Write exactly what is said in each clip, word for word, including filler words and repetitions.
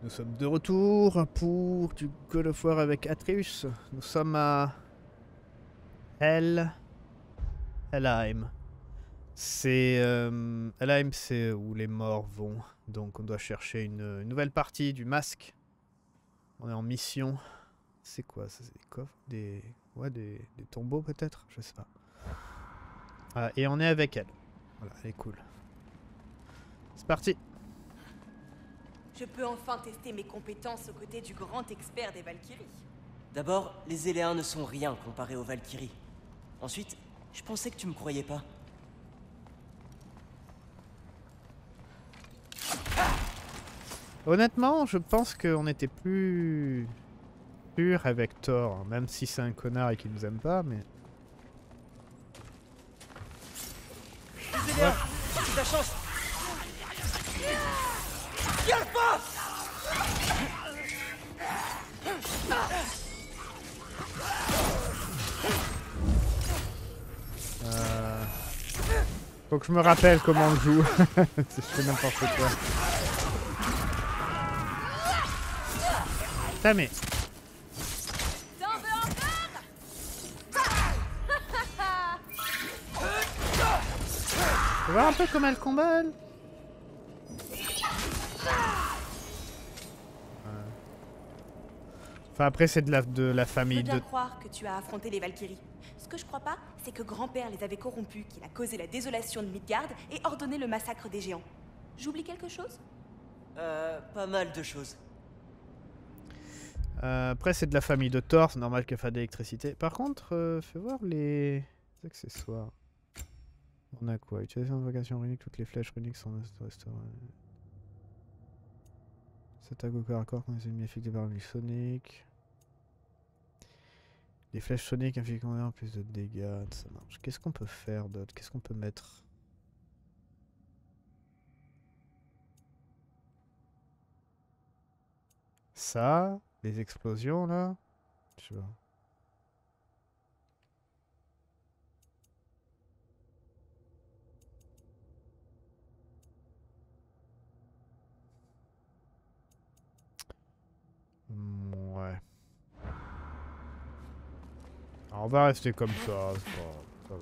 Nous sommes de retour pour du God of War avec Atreus. Nous sommes à Hel... Helheim. C'est... Euh, Helheim, c'est où les morts vont. Donc on doit chercher une, une nouvelle partie du masque. On est en mission. C'est quoi ça? C'est des coffres? Des... Ouais, des, des tombeaux peut-être? Je sais pas. Voilà, et on est avec elle. Voilà, elle est cool. C'est parti! Je peux enfin tester mes compétences aux côtés du grand expert des Valkyries. D'abord, les Éléens ne sont rien comparés aux Valkyries. Ensuite, je pensais que tu me croyais pas. Honnêtement, je pense qu'on était plus pur avec Thor, même si c'est un connard et qu'il nous aime pas, mais... Les Éléens, c'est ta chance. Euh... Faut que je me rappelle comment on joue. Je fais n'importe quoi. Putain mais... Faut voir un peu comment elle combat elle. Enfin, après, c'est de la, de la famille de... Je peux bien croire que tu as affronté les Valkyries. Ce que je crois pas, c'est que grand-père les avait corrompus, qu'il a causé la désolation de Midgard et ordonné le massacre des géants. J'oublie quelque chose? Euh... Pas mal de choses. Euh, après, c'est de la famille de Thor, c'est normal qu'elle fasse de l'électricité. Par contre, euh, fais voir les accessoires. On a quoi? Utilisation d'invocation runique, toutes les flèches runiques sont restaurées. S'attaque au corps à corps quand les ennemis affectent des paroles soniques. Les flèches soniques infligent en plus de dégâts, ça marche. Qu'est-ce qu'on peut faire d'autre? Qu'est-ce qu'on peut mettre? Ça, les explosions là. Je sais pas. Ouais. Alors on va rester comme ça, ça va.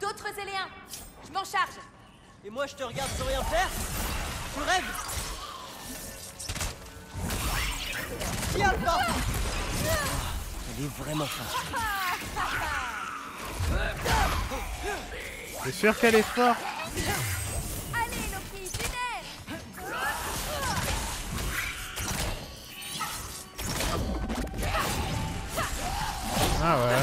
D'autres Éléens, je m'en charge. Et moi je te regarde sans rien faire. Tu rêves. Tiens le temps. Elle est vraiment forte. C'est sûr qu'elle est forte. Allez Loki, tu t'aides. Ah ouais.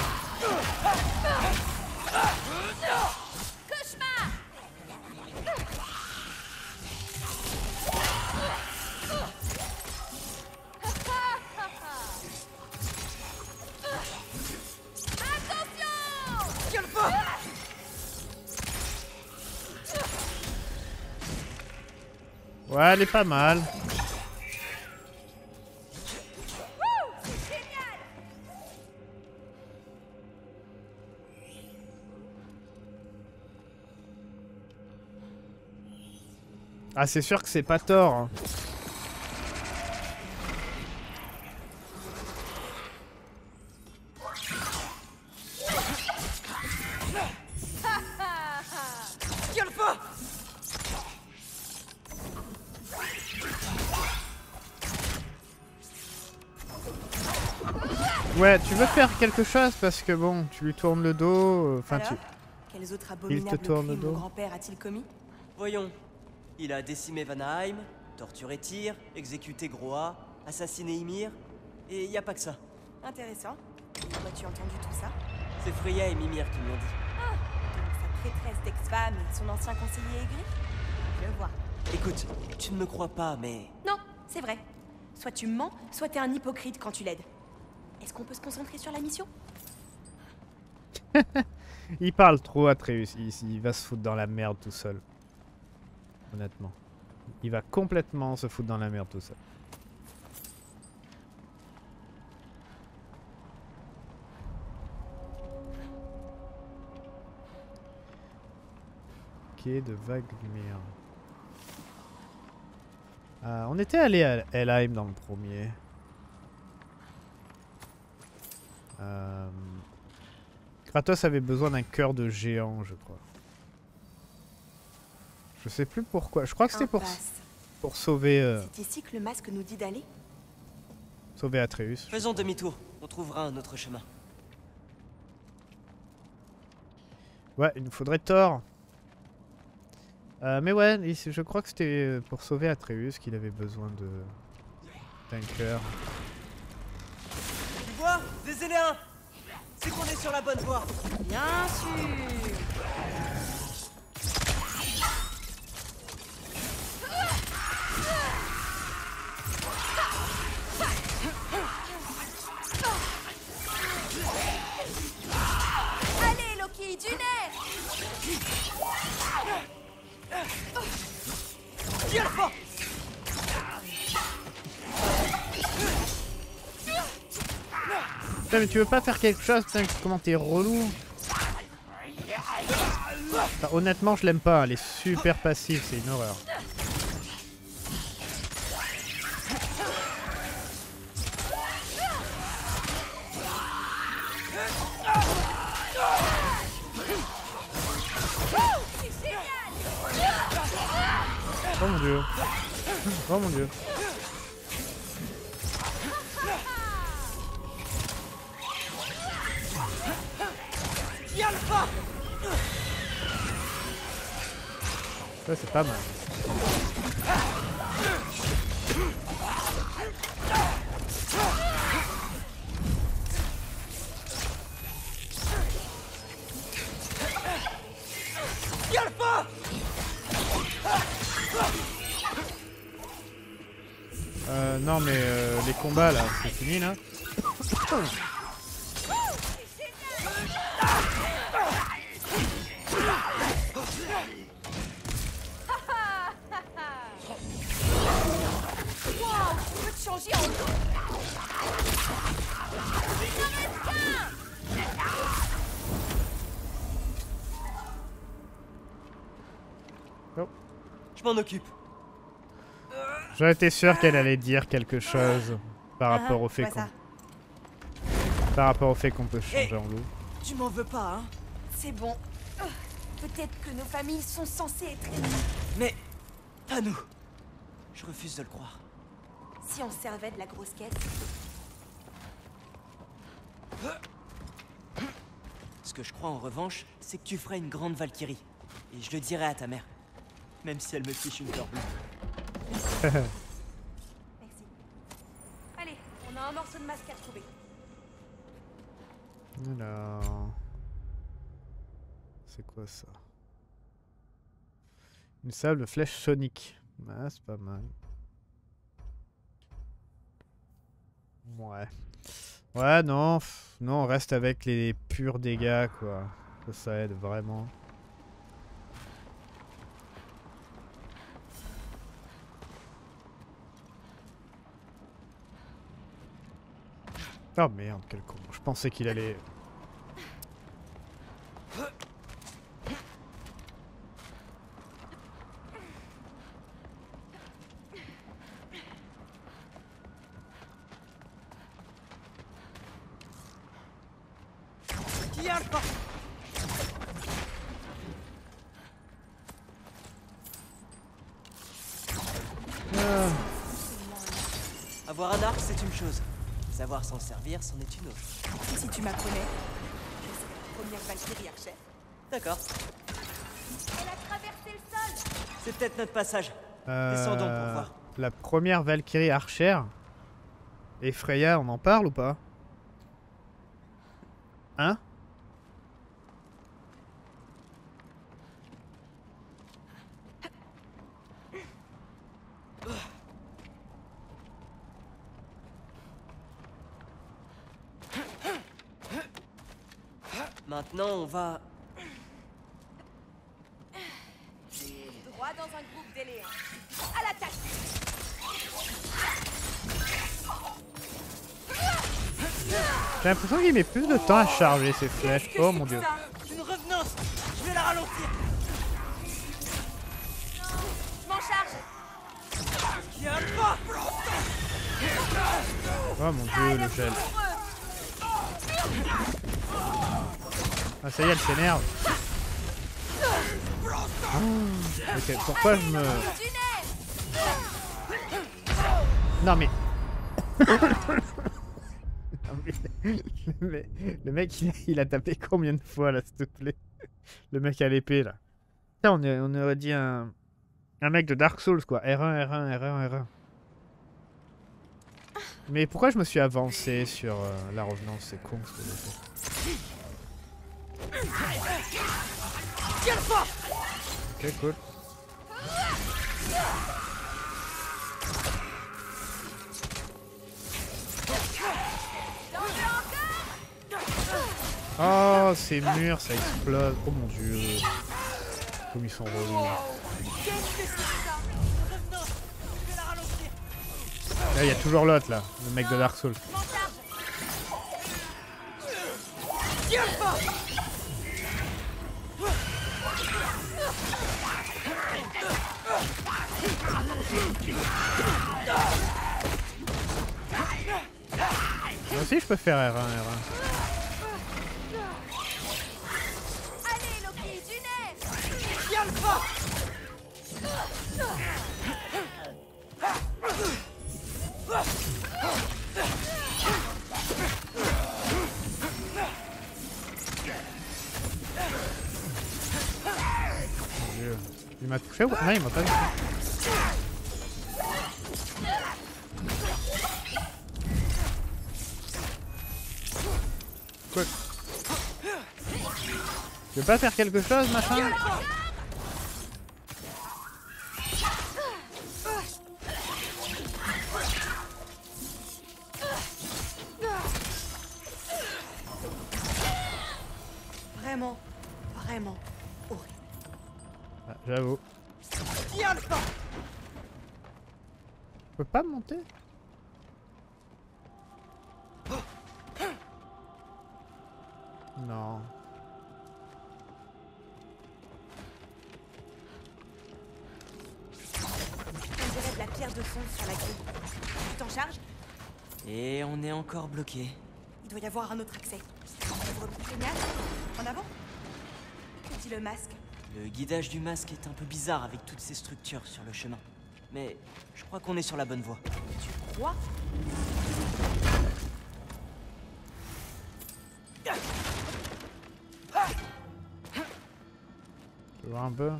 Ouais, elle est pas mal. Ah, c'est sûr que c'est pas tort. Hein. Ouais, tu veux faire quelque chose parce que bon, tu lui tournes le dos, enfin euh, tu... Quels autres abominables il te tourne le dos. Mon grand-père a-t-il commis? Voyons, il a décimé Vanheim, torturé Tyr, exécuté Groa, assassiné Ymir, et y a pas que ça. Intéressant. Toi, tu as entendu tout ça? C'est Freya et Mimir qui me l'ont dit. Ah, sa prêtresse d'ex-femme et son ancien conseiller aigri? Je vois. Écoute, tu ne me crois pas, mais... Non, c'est vrai. Soit tu mens, soit t'es un hypocrite quand tu l'aides. Est-ce qu'on peut se concentrer sur la mission? Il parle trop, Atreus. Il, il va se foutre dans la merde tout seul. Honnêtement. Il va complètement se foutre dans la merde tout seul. bouclier de vague lumière. Euh, on était allé à Helheim dans le premier. Euh... Kratos avait besoin d'un cœur de géant, je crois. Je sais plus pourquoi. Je crois que c'était pour, pour sauver... Euh... C'est ici que le masque nous dit d'aller ? Sauver Atreus. Faisons demi-tour. On trouvera un autre chemin. Ouais, il nous faudrait Thor. Euh, mais ouais, je crois que c'était pour sauver Atreus qu'il avait besoin de d'un cœur. Tu vois, des Éléens. C'est qu'on est sur la bonne voie. Bien sûr. Allez, Loki, du nerf. Tiens fort. Putain, mais tu veux pas faire quelque chose? Putain, comment t'es relou. Enfin, honnêtement, je l'aime pas. Elle est super passive, c'est une horreur. Oh mon dieu. Oh mon dieu. Ça c'est pas mal. Euh, non mais euh, les combats là, c'est fini là. Je m'en occupe. J'en étais sûr qu'elle allait dire quelque chose par rapport au fait qu'on par rapport au fait qu'on peut changer hey, en loup. Tu m'en veux pas, hein? C'est bon. Peut-être que nos familles sont censées être ennemies. Mais pas nous. Je refuse de le croire. Si on servait de la grosse caisse. Ce que je crois en revanche, c'est que tu ferais une grande Valkyrie. Et je le dirai à ta mère. Même si elle me fiche une corde. Merci. Allez, on a un morceau de masque à trouver. Alors... C'est quoi ça? Une sable flèche sonique. Ah, c'est pas mal. Ouais. Ouais, non. Non, on reste avec les purs dégâts, quoi. Ça, ça aide vraiment. Oh merde, quel con. Je pensais qu'il allait... Ah. Avoir un arc, c'est une chose. Savoir s'en servir, c'en est une autre. Et si tu m'apprenais, je serais la première Valkyrie archère. D'accord. Elle a traversé le sol. C'est peut-être notre passage. Euh, Descendons pour voir. La première Valkyrie archère. Et Freya, on en parle ou pas? Hein? Maintenant, on va... Droit dans un groupe d'Eléens. À l'attaque. J'ai l'impression qu'il met plus de temps à charger ces flèches. Oh mon dieu. Une revenance. Je vais la ralentir. Oh mon dieu, le gel. Ah ça y est, elle s'énerve. Oh, ok, pourquoi je me... Non mais... non, mais... Le, mec, le mec, il a, il a tapé combien de fois là, s'il te plaît? Le mec à l'épée là. Putain, on, on aurait dit un... Un mec de Dark Souls quoi. R un, R un, R un, R un. Mais pourquoi je me suis avancé sur euh, la revenance? C'est con ce que j'ai fait. Ok, cool. Oh, ces murs, ça explose. Oh mon dieu. Comme ils sont relous. Là, il y a toujours l'autre, là, le mec de Dark Souls. Moi aussi, je peux faire R un, R un. Allez, Loki, du nez. Viens le fort. Il m'a touché ou non? Il m'a pas touché. Quoi? Je veux pas faire quelque chose, machin? Vraiment, vraiment horrible. Ah, j'avoue. Je peux pas monter? Non. On dirait de la pierre de fond sur la grille. Tu t'en charges? Et on est encore bloqué. Il doit y avoir un autre accès. En avant? Que dit le masque? Le guidage du masque est un peu bizarre avec toutes ces structures sur le chemin. Mais je crois qu'on est sur la bonne voie. Tu crois? Tu vois un peu?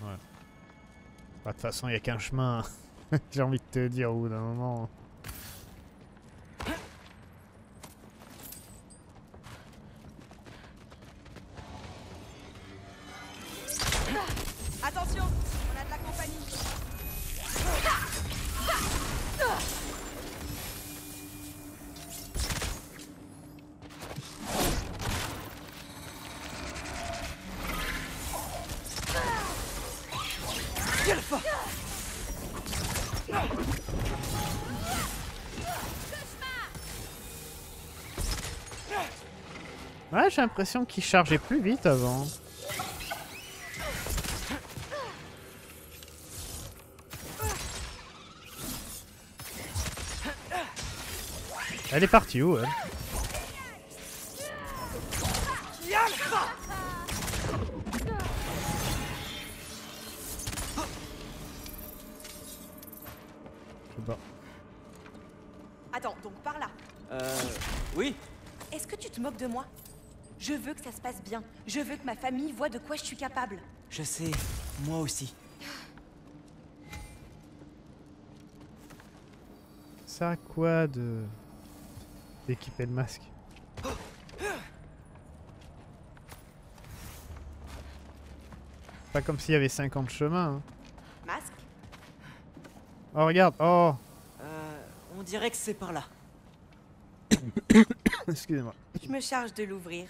Ouais. De toute façon, il n'y a qu'un chemin. J'ai envie de te dire au bout d'un moment. Ouais, j'ai l'impression qu'il chargeait plus vite avant. Elle est partie où, elle? Attends, donc par là. Euh... Oui? Est-ce que tu te moques de moi? Je veux que ça se passe bien. Je veux que ma famille voit de quoi je suis capable. Je sais, moi aussi. Ça a quoi de... d'équiper le masque? Pas comme s'il y avait cinquante chemins. Hein. Masque? Oh regarde, oh euh, on dirait que c'est par là. Excusez-moi. Je me charge de l'ouvrir.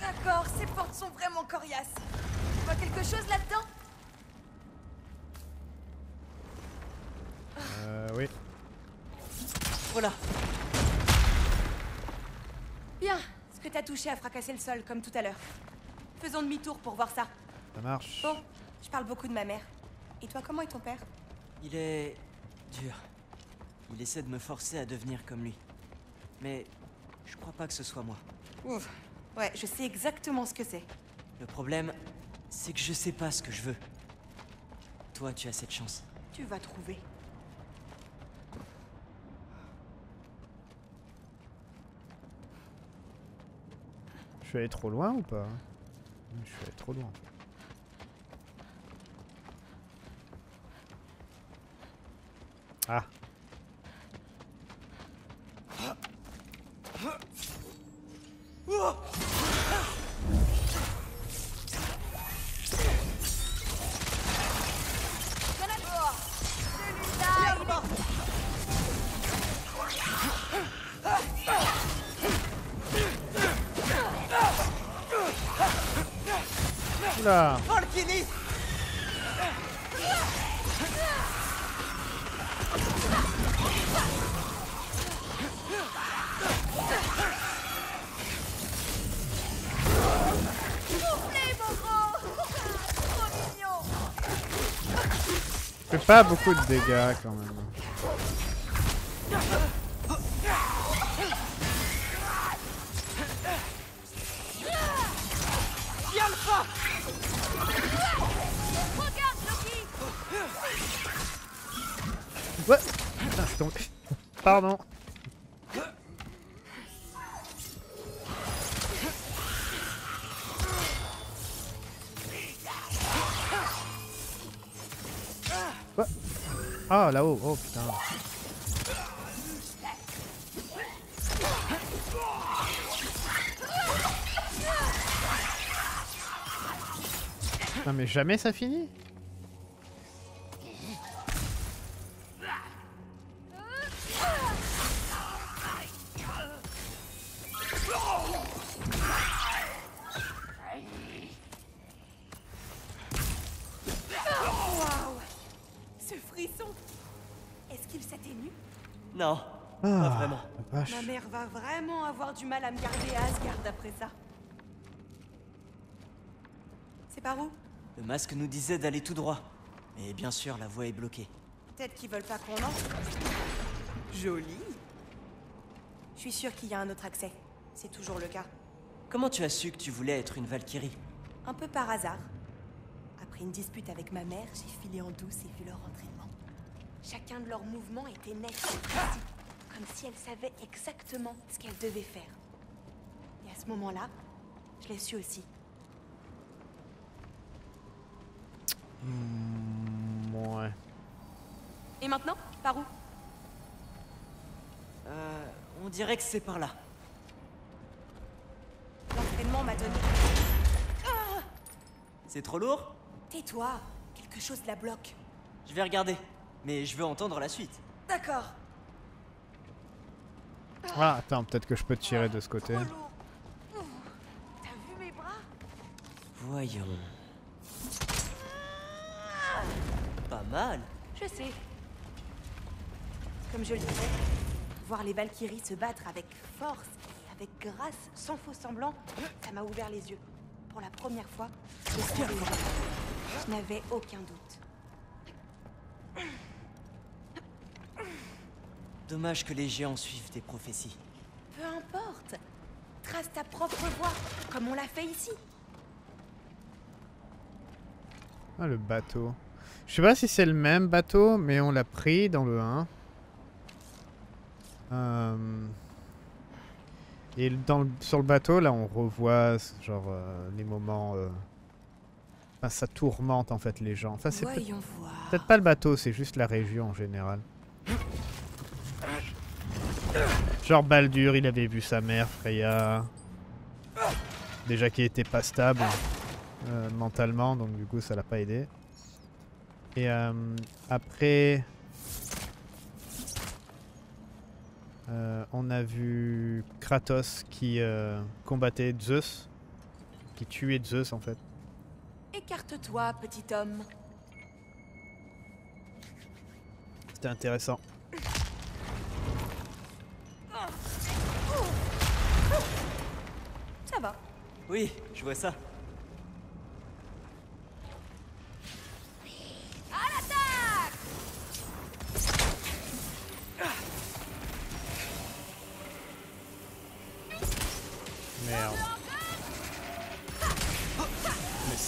D'accord, ces portes sont vraiment coriaces. Tu vois quelque chose là-dedans? Euh, oui. Voilà. Bien, ce que t'as touché a fracassé le sol, comme tout à l'heure. Faisons demi-tour pour voir ça. Ça marche. Bon, je parle beaucoup de ma mère. Et toi, comment est ton père? Il est... dur. Il essaie de me forcer à devenir comme lui. Mais je crois pas que ce soit moi. Ouf. Ouais, je sais exactement ce que c'est. Le problème, c'est que je sais pas ce que je veux. Toi, tu as cette chance. Tu vas trouver. Je suis allé trop loin ou pas? Je suis allé trop loin. Ah. Oula. Je fais pas beaucoup de dégâts quand même. Ouais. Putain, c'est tombé. Pardon. Ouais. Ah là-haut, oh putain. Non mais jamais ça finit. Ma mère va vraiment avoir du mal à me garder à Asgard après ça. C'est par où? Le masque nous disait d'aller tout droit. Mais bien sûr, la voie est bloquée. Peut-être qu'ils veulent pas qu'on entre. Joli. Je suis sûre qu'il y a un autre accès. C'est toujours le cas. Comment tu as su que tu voulais être une Valkyrie? Un peu par hasard. Après une dispute avec ma mère, j'ai filé en douce et vu leur entraînement. Chacun de leurs mouvements était net. Comme si elle savait exactement ce qu'elle devait faire. Et à ce moment-là, je l'ai su aussi. Mmh, ouais. Et maintenant, par où? Euh, on dirait que c'est par là. L'entraînement m'a donné... Ah! C'est trop lourd? Tais-toi, quelque chose la bloque. Je vais regarder, mais je veux entendre la suite. D'accord. Ah, attends, peut-être que je peux te tirer de ce côté. T'as vu mes bras? Voyons. Pas mal. Je sais. Comme je le disais, voir les Valkyries se battre avec force et avec grâce, sans faux semblant, ça m'a ouvert les yeux. Pour la première fois, je suis arrivée. Je n'avais aucun doute. Dommage que les géants suivent tes prophéties. Peu importe. Trace ta propre voie, comme on l'a fait ici. Ah, le bateau. Je sais pas si c'est le même bateau, mais on l'a pris dans le un. Euh... Et dans le... sur le bateau, là, on revoit genre euh, les moments... Euh... Enfin, ça tourmente, en fait, les gens. Enfin, c'est peut-être pas le bateau, c'est juste la région, en général. Genre Baldur, il avait vu sa mère, Freya. Déjà qu'il était pas stable euh, mentalement, donc du coup ça l'a pas aidé. Et euh, après... Euh, on a vu Kratos qui euh, combattait Zeus. Qui tuait Zeus en fait. Écarte-toi, petit homme. C'était intéressant. Ça va. Oui, je vois ça.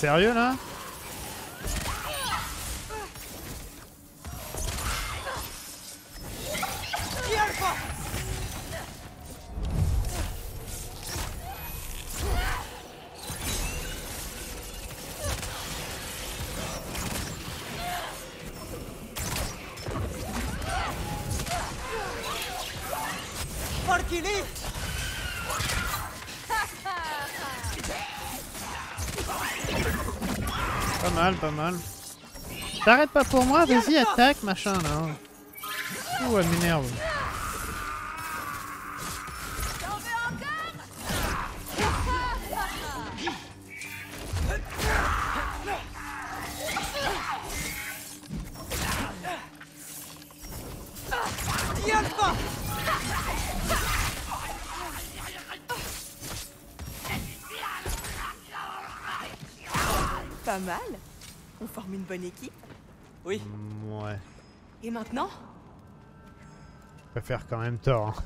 sérieux là? Pas mal, pas mal. T'arrêtes pas pour moi, vas-y, attaque, machin, là. Ouh, elle m'énerve. Pas mal. On forme une bonne équipe. Oui. Mmh, ouais. Et maintenant? Je préfère quand même Thor.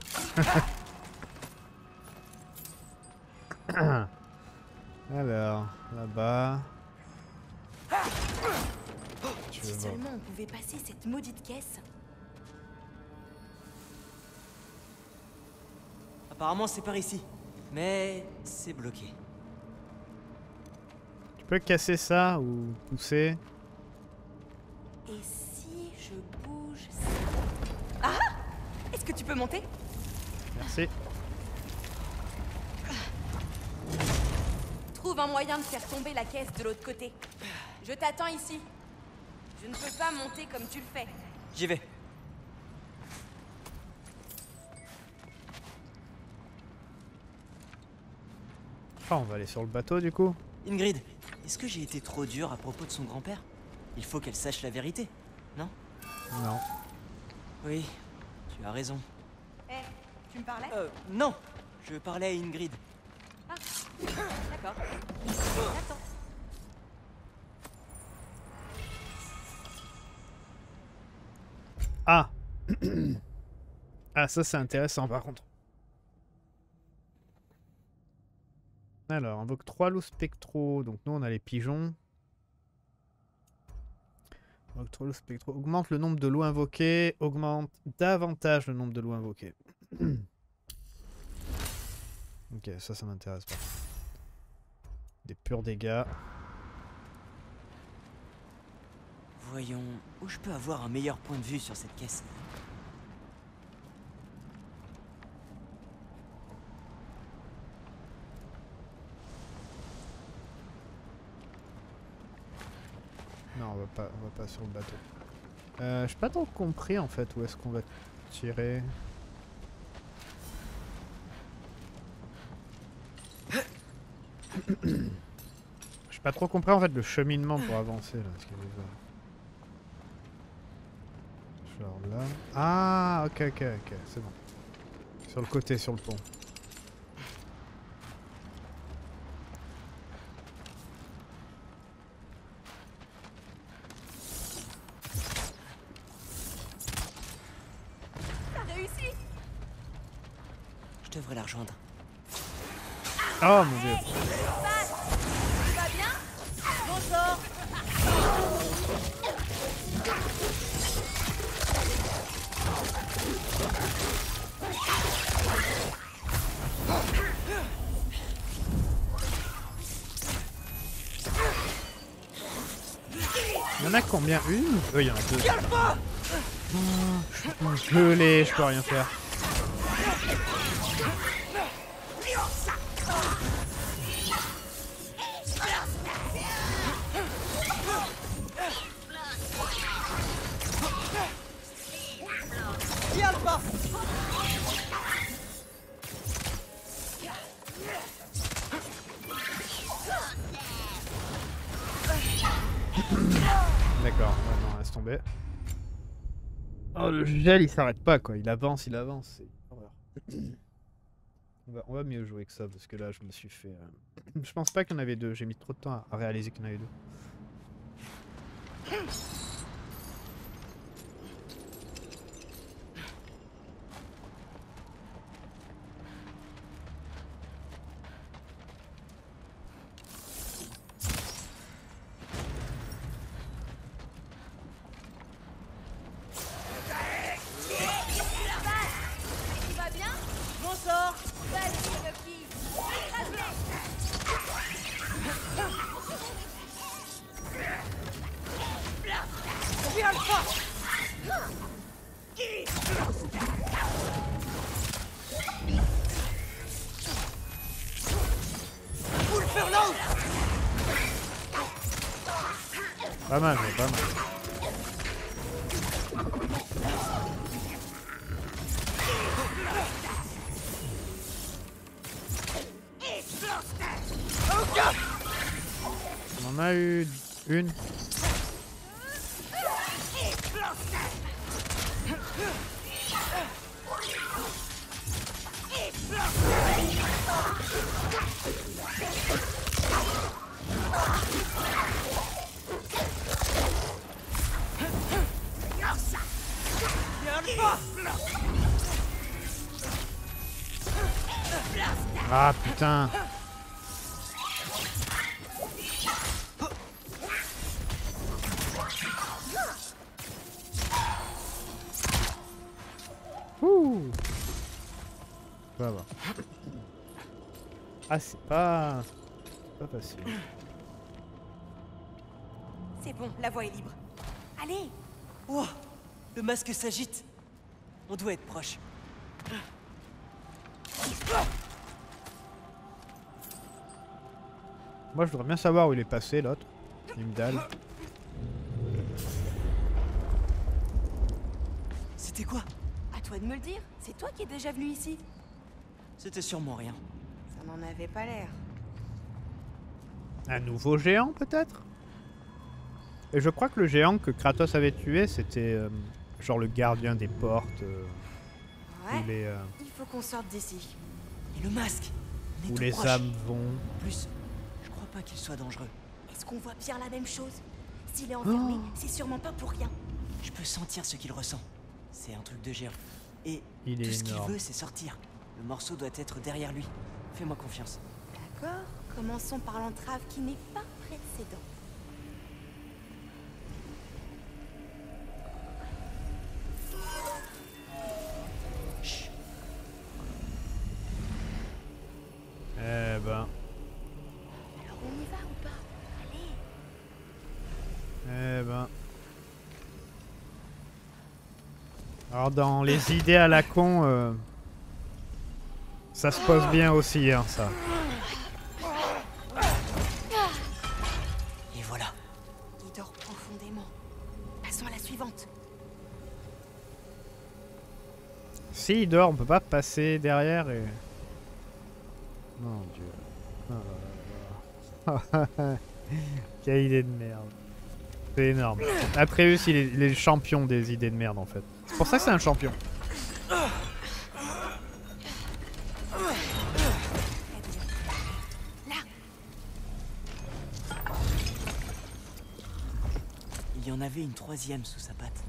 Hein. Alors, là-bas. Si seulement on pouvait passer cette maudite caisse. Apparemment, c'est par ici. Mais c'est bloqué. Je peux casser ça ou pousser. Et si je bouge ça? Ah! Est-ce que tu peux monter? Merci. Trouve un moyen de faire tomber la caisse de l'autre côté. Je t'attends ici. Je ne peux pas monter comme tu le fais. J'y vais. Ah, on va aller sur le bateau du coup. Ingrid, est-ce que j'ai été trop dur à propos de son grand-père? Il faut qu'elle sache la vérité, non? Non. Oui, tu as raison. Eh, hey, tu me parlais? Euh, non, je parlais à Ingrid. Ah, d'accord. Attends. Ah. Ah, ça c'est intéressant par contre. Alors, invoque trois loups spectraux. Donc nous on a les pigeons. Invoque trois loups spectraux. Augmente le nombre de loups invoqués. Augmente davantage le nombre de loups invoqués. Ok, ça, ça m'intéresse pas. Des purs dégâts. Voyons où je peux avoir un meilleur point de vue sur cette caisse. Non, on va pas, on va pas sur le bateau. Euh, j'ai pas tant compris en fait où est-ce qu'on va tirer. J'ai pas trop compris en fait le cheminement pour avancer là. Parce qu'il y a des... Genre là. Ah, ok, ok, ok, c'est bon. Sur le côté, sur le pont. Oh mon dieu. Tu vas bien? Bonsoir. Il y en a combien? Une? Oui, il y en a deux. Oh, je suis gelé, je peux rien faire. D'accord, ouais, non, laisse tomber. Oh, le gel, il s'arrête pas quoi, il avance, il avance. On va, on va mieux jouer que ça parce que là, je me suis fait. Euh... Je pense pas qu'il y en avait deux, j'ai mis trop de temps à réaliser qu'il y en avait deux. Pas mal, mais pas mal. On a eu une. Ah putain. Ah, c'est pas... pas facile. C'est bon, la voie est libre. Allez. Wow, le masque s'agite. On doit être proche. Moi, je voudrais bien savoir où il est passé, l'autre. Il me dalle. C'était quoi? À toi de me le dire. C'est toi qui es déjà venu ici. C'était sûrement rien. On n'en avait pas l'air. Un nouveau géant, peut-être? Et je crois que le géant que Kratos avait tué, c'était euh, genre le gardien des portes. Euh, ouais. Où les, euh, il faut qu'on sorte d'ici. Et le masque. On est où les proche. Âmes vont. En plus, je crois pas qu'il soit dangereux. Est-ce qu'on voit Pierre la même chose? S'il est enfermé, oh. C'est sûrement pas pour rien. Je peux sentir ce qu'il ressent. C'est un truc de géant. Et il tout est ce qu'il veut, c'est sortir. Le morceau doit être derrière lui. Fais-moi confiance. D'accord. Commençons par l'entrave qui n'est pas précédente. Chut. Eh ben. Alors on y va ou pas? Allez. Eh ben. Alors dans les idées à la con. Euh... Ça se pose bien aussi, hein, ça. Et voilà. Il dort profondément. Passons à la suivante. Si il dort, on peut pas passer derrière et... Mon Dieu. Oh. Quelle idée de merde. C'est énorme. Atreus, il est, il est le champion des idées de merde, en fait. C'est pour ça que c'est un champion. On avait une troisième sous sa patte.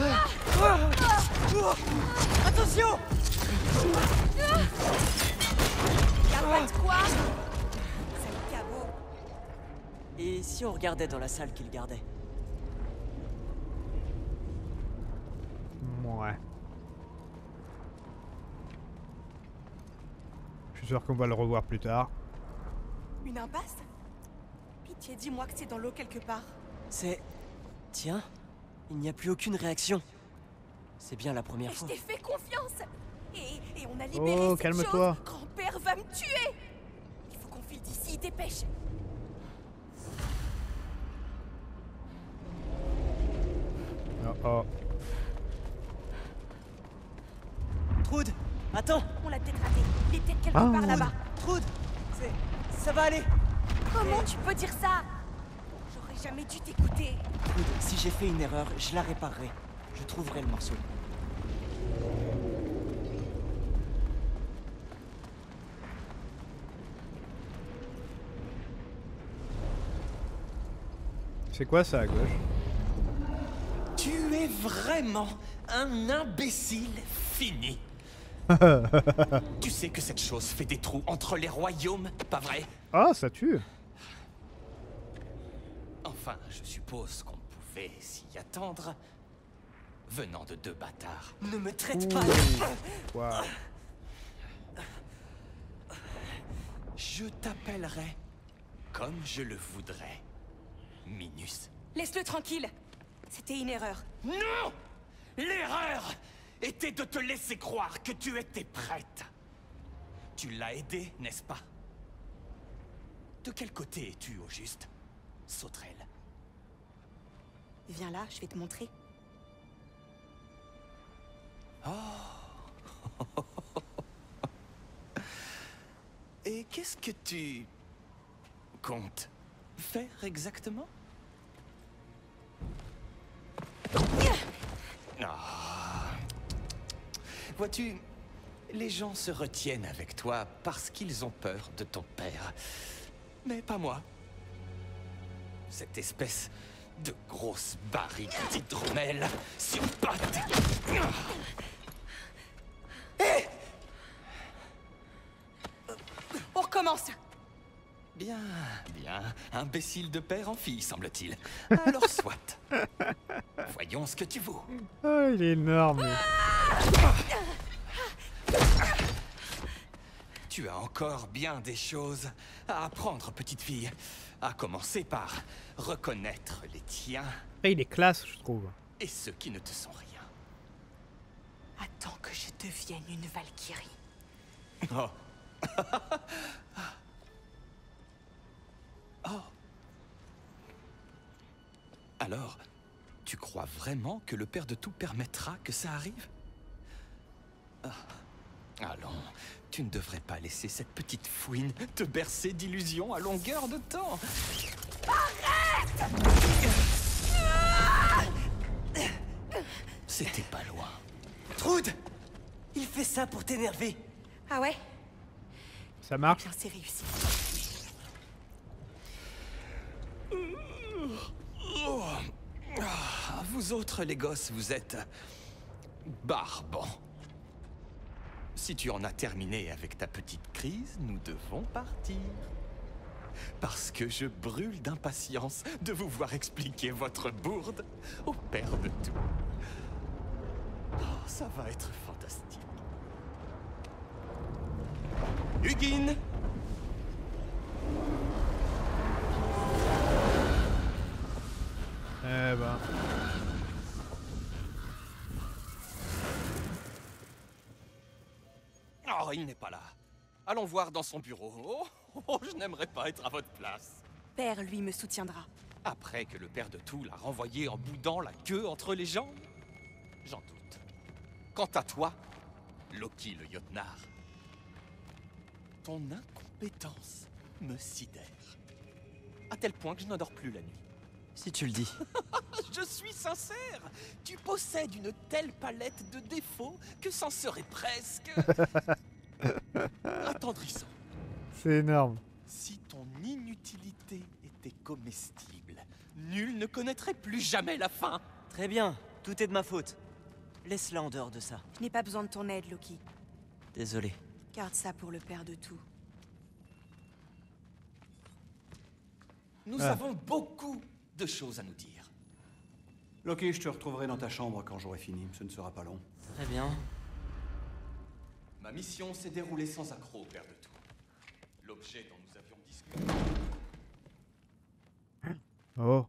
Ah ah ah. Attention. Y'a pas de quoi. C'est le cabot. Et si on regardait dans la salle qu'il gardait? Ouais. Je suis sûr qu'on va le revoir plus tard. Une impasse? Pitié, dis-moi que c'est dans l'eau quelque part. C'est... Tiens, il n'y a plus aucune réaction. C'est bien la première fois. Je t'ai fait confiance. Et, et on a libéré oh, cette calme-toi. Grand-père va me tuer. Il faut qu'on file d'ici, dépêche. Oh oh. Thrúd, attends. On l'a peut-être raté. Il est peut-être quelque ah, part oui. Là-bas. Thrúd, c'est... Ça va aller. Comment tu peux dire ça? J'aurais jamais dû t'écouter. Si j'ai fait une erreur, je la réparerai. Je trouverai le morceau. C'est quoi ça à gauche? Tu es vraiment un imbécile fini. Tu sais que cette chose fait des trous entre les royaumes, pas vrai? Ah, ça tue. Enfin, je suppose qu'on pouvait s'y attendre. Venant de deux bâtards. Ne me traite pas. Wow. Je t'appellerai comme je le voudrais. Minus. Laisse-le tranquille. C'était une erreur. Non! L'erreur était de te laisser croire que tu étais prête. Tu l'as aidé, n'est-ce pas? De quel côté es-tu, au juste, sauterelle? Viens là, je vais te montrer. Oh. Et qu'est-ce que tu comptes faire exactement? Ah. Vois-tu, les gens se retiennent avec toi parce qu'ils ont peur de ton père. Mais pas moi. Cette espèce de grosse barrique d'hydromel sur pattes. Hé ! On recommence. Bien, bien. Imbécile de père en fille, semble-t-il. Alors soit. Voyons ce que tu vaux. Oh, il est énorme. Tu as encore bien des choses à apprendre, petite fille. À commencer par reconnaître les tiens. Et il est classe, je trouve. Et ceux qui ne te sont rien. Attends que je devienne une Valkyrie. Oh. Oh. Alors, tu crois vraiment que le Père de tout permettra que ça arrive? Ah. Allons, tu ne devrais pas laisser cette petite fouine te bercer d'illusions à longueur de temps. Arrête! C'était pas loin. Thrúd! Il fait ça pour t'énerver. Ah ouais? Ça marche? C'est réussi. Vous autres, les gosses, vous êtes barbants. Si tu en as terminé avec ta petite crise, nous devons partir. Parce que je brûle d'impatience de vous voir expliquer votre bourde au père de tout. Oh, ça va être fantastique. Huginn! Eh ben... Oh, il n'est pas là. Allons voir dans son bureau. Oh, oh, je n'aimerais pas être à votre place. Père, lui, me soutiendra. Après que le père de tout l'a renvoyé en boudant la queue entre les jambes? J'en doute. Quant à toi, Loki le Jotnar, ton incompétence me sidère. À tel point que je n'endors plus la nuit. Si tu le dis. Je suis sincère. Tu possèdes une telle palette de défauts que c'en serait presque... attendrissant. C'est énorme. Si ton inutilité était comestible, nul ne connaîtrait plus jamais la fin. Très bien, tout est de ma faute. Laisse-la en dehors de ça. Je n'ai pas besoin de ton aide, Loki. Désolé. Garde ça pour le père de tout. Nous ah. avons beaucoup de choses à nous dire. Loki, je te retrouverai dans ta chambre quand j'aurai fini. Ce ne sera pas long. Très bien. Ma mission s'est déroulée sans accroc, père de tout. L'objet dont nous avions discuté... Oh.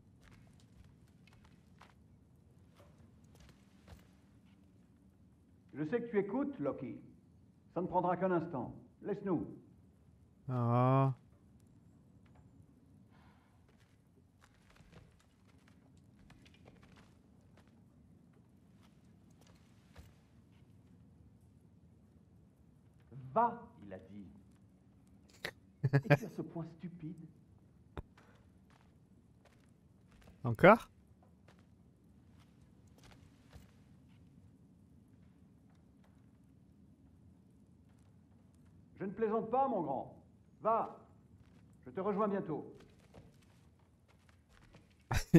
Je sais que tu écoutes, Loki. Ça ne prendra qu'un instant. Laisse-nous. Ah... Va, il a dit. Est-ce à ce point stupide? Encore? Je ne plaisante pas, mon grand. Va, je te rejoins bientôt.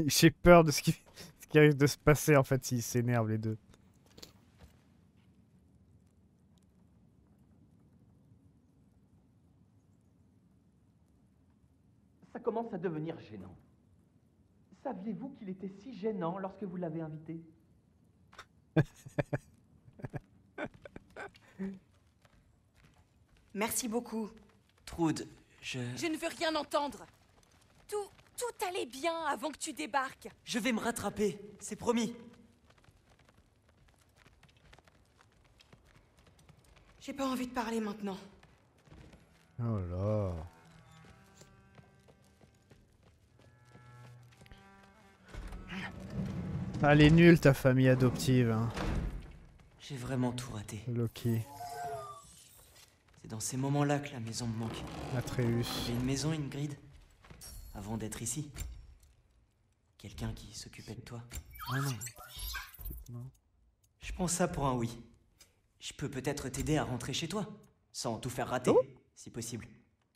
J'ai peur de ce qui, ce qui risque de se passer, en fait, s'ils s'énervent les deux. Ça commence à devenir gênant. Saviez-vous qu'il était si gênant lorsque vous l'avez invité? Merci beaucoup. Thrúd, je... Je ne veux rien entendre. Tout, tout allait bien avant que tu débarques. Je vais me rattraper, c'est promis. J'ai pas envie de parler maintenant. Oh là. Ah, elle est nulle ta famille adoptive. Hein. J'ai vraiment tout raté. Loki. C'est dans ces moments-là que la maison me manque. Atreus. J'ai une maison, Ingrid, avant d'être ici. Quelqu'un qui s'occupait de toi. Ah non. Je prends ça pour un oui. Je peux peut-être t'aider à rentrer chez toi, sans tout faire rater, oh si possible.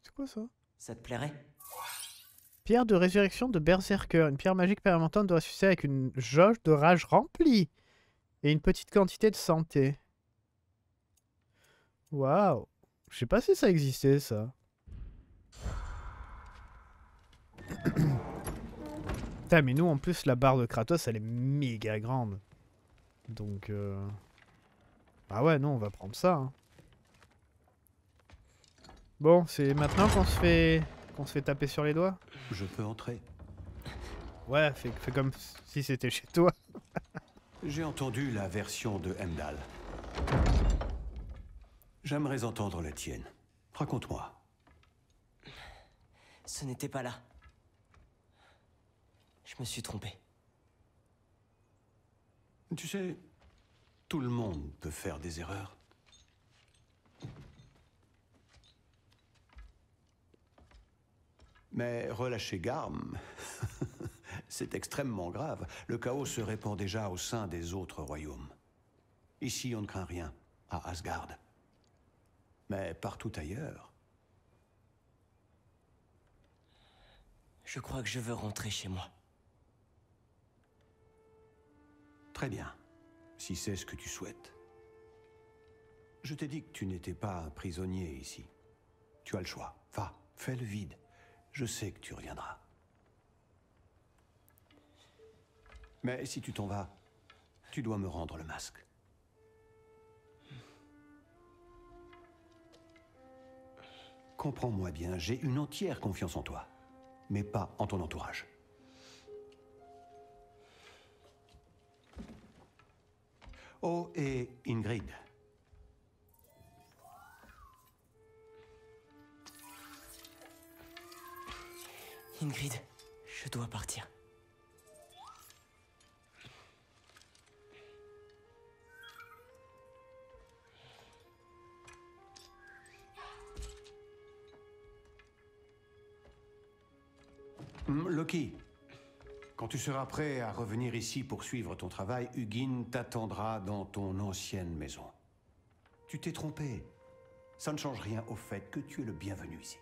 C'est quoi ça? Ça te plairait? Pierre de résurrection de Berserker. Une pierre magique permanente doit sucer avec une jauge de rage remplie et une petite quantité de santé. Waouh. Je sais pas si ça existait, ça. Putain, mais nous, en plus, la barre de Kratos, elle est méga grande. Donc... Euh... Ah ouais, non, on va prendre ça. Hein. Bon, c'est maintenant qu'on se fait... qu'on se fait taper sur les doigts. Je peux entrer. Ouais, fais, fais comme si c'était chez toi. J'ai entendu la version de Heimdall. J'aimerais entendre la tienne. Raconte-moi. Ce n'était pas là. Je me suis trompé. Tu sais, tout le monde peut faire des erreurs. Mais relâcher Garm, c'est extrêmement grave. Le chaos se répand déjà au sein des autres royaumes. Ici, on ne craint rien, à Asgard. Mais partout ailleurs... Je crois que je veux rentrer chez moi. Très bien, si c'est ce que tu souhaites. Je t'ai dit que tu n'étais pas un prisonnier ici. Tu as le choix. Va, fais le vide. Je sais que tu reviendras. Mais si tu t'en vas, tu dois me rendre le masque. Comprends-moi bien, j'ai une entière confiance en toi, mais pas en ton entourage. Oh, et Ingrid. Ingrid, je dois partir. Loki, quand tu seras prêt à revenir ici pour suivre ton travail, Huginn t'attendra dans ton ancienne maison. Tu t'es trompé. Ça ne change rien au fait que tu es le bienvenu ici.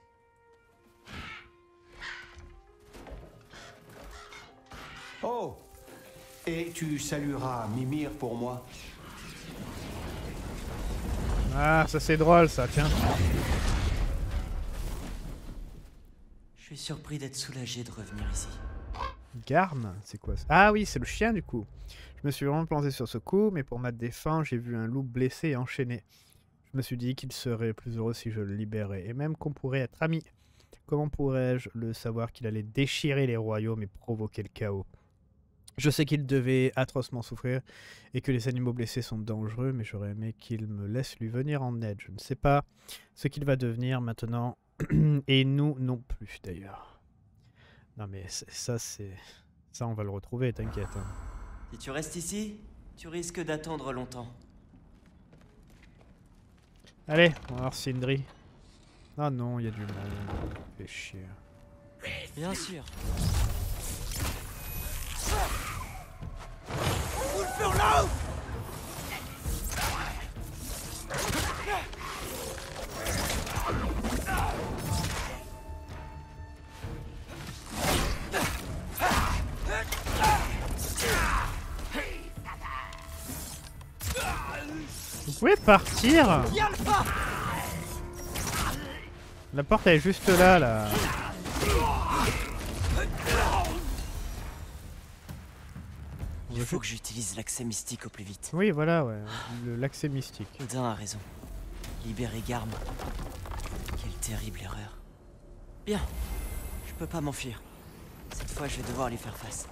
Oh! Et tu salueras Mimir pour moi. Ah, ça c'est drôle ça, tiens. Je suis surpris d'être soulagé de revenir ici. Garm, c'est quoi ça? Ah oui, c'est le chien du coup. Je me suis vraiment planté sur ce coup, mais pour ma défense, j'ai vu un loup blessé et enchaîné. Je me suis dit qu'il serait plus heureux si je le libérais, et même qu'on pourrait être amis. Comment pourrais-je le savoir qu'il allait déchirer les royaumes et provoquer le chaos? Je sais qu'il devait atrocement souffrir et que les animaux blessés sont dangereux, mais j'aurais aimé qu'il me laisse lui venir en aide. Je ne sais pas ce qu'il va devenir maintenant, et nous non plus d'ailleurs. Non mais ça c'est... ça on va le retrouver, t'inquiète. Hein. Si tu restes ici, tu risques d'attendre longtemps. Allez, on va voir Sindri. Ah non, il y a du monde. Fais chier. Bien sûr. Vous pouvez partir? La porte elle est juste là, là. Il faut que j'utilise l'accès mystique au plus vite. Oui, voilà, ouais. L'accès mystique. Odin a raison. Libérer Garm. Quelle terrible erreur. Bien. Je peux pas m'enfuir. Cette fois, je vais devoir lui faire face.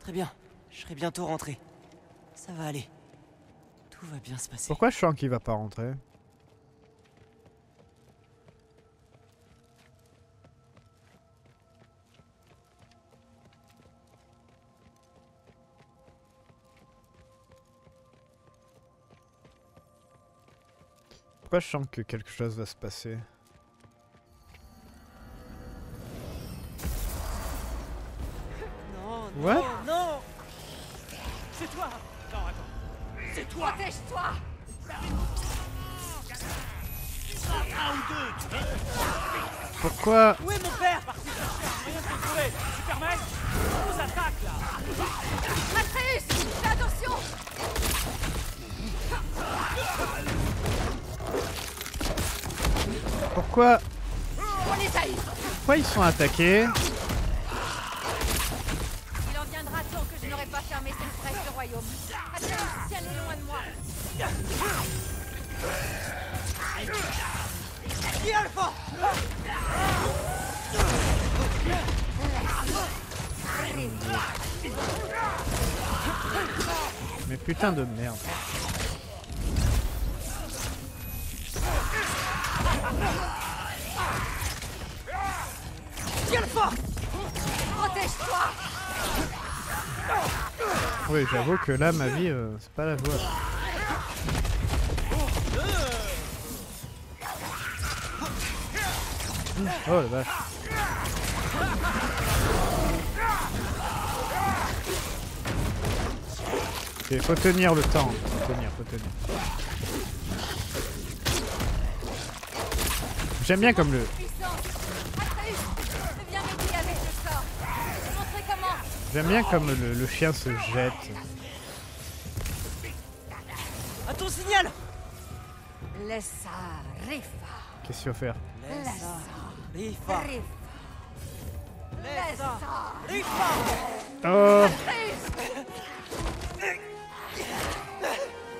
Très bien. Je serai bientôt rentré. Ça va aller. Tout va bien se passer. Pourquoi je sens qu'il va pas rentrer? Pourquoi je sens que quelque chose va se passer? Non, non, What? non. C'est toi. Non, attends. C'est toi. Protège-toi. Un ou deux. Pourquoi? Où est mon père? Parti chercher moyen de se trouver. Superman, on nous attaque là. Atreus, fais attention. Pourquoi? Pourquoi ils sont attaqués? Il en viendra tant que je n'aurai pas fermé cette presse de royaume. Attends, si elle est loin de moi. Qui a le fort? Mais putain de merde. Oui, j'avoue que là, ma vie, euh, c'est pas la joie. Oh la vache. Il faut tenir le temps. Faut tenir, faut tenir. J'aime bien comme le... J'aime bien comme le, le chien se jette. À ton signal. Qu'est-ce qu'il faut faire? Oh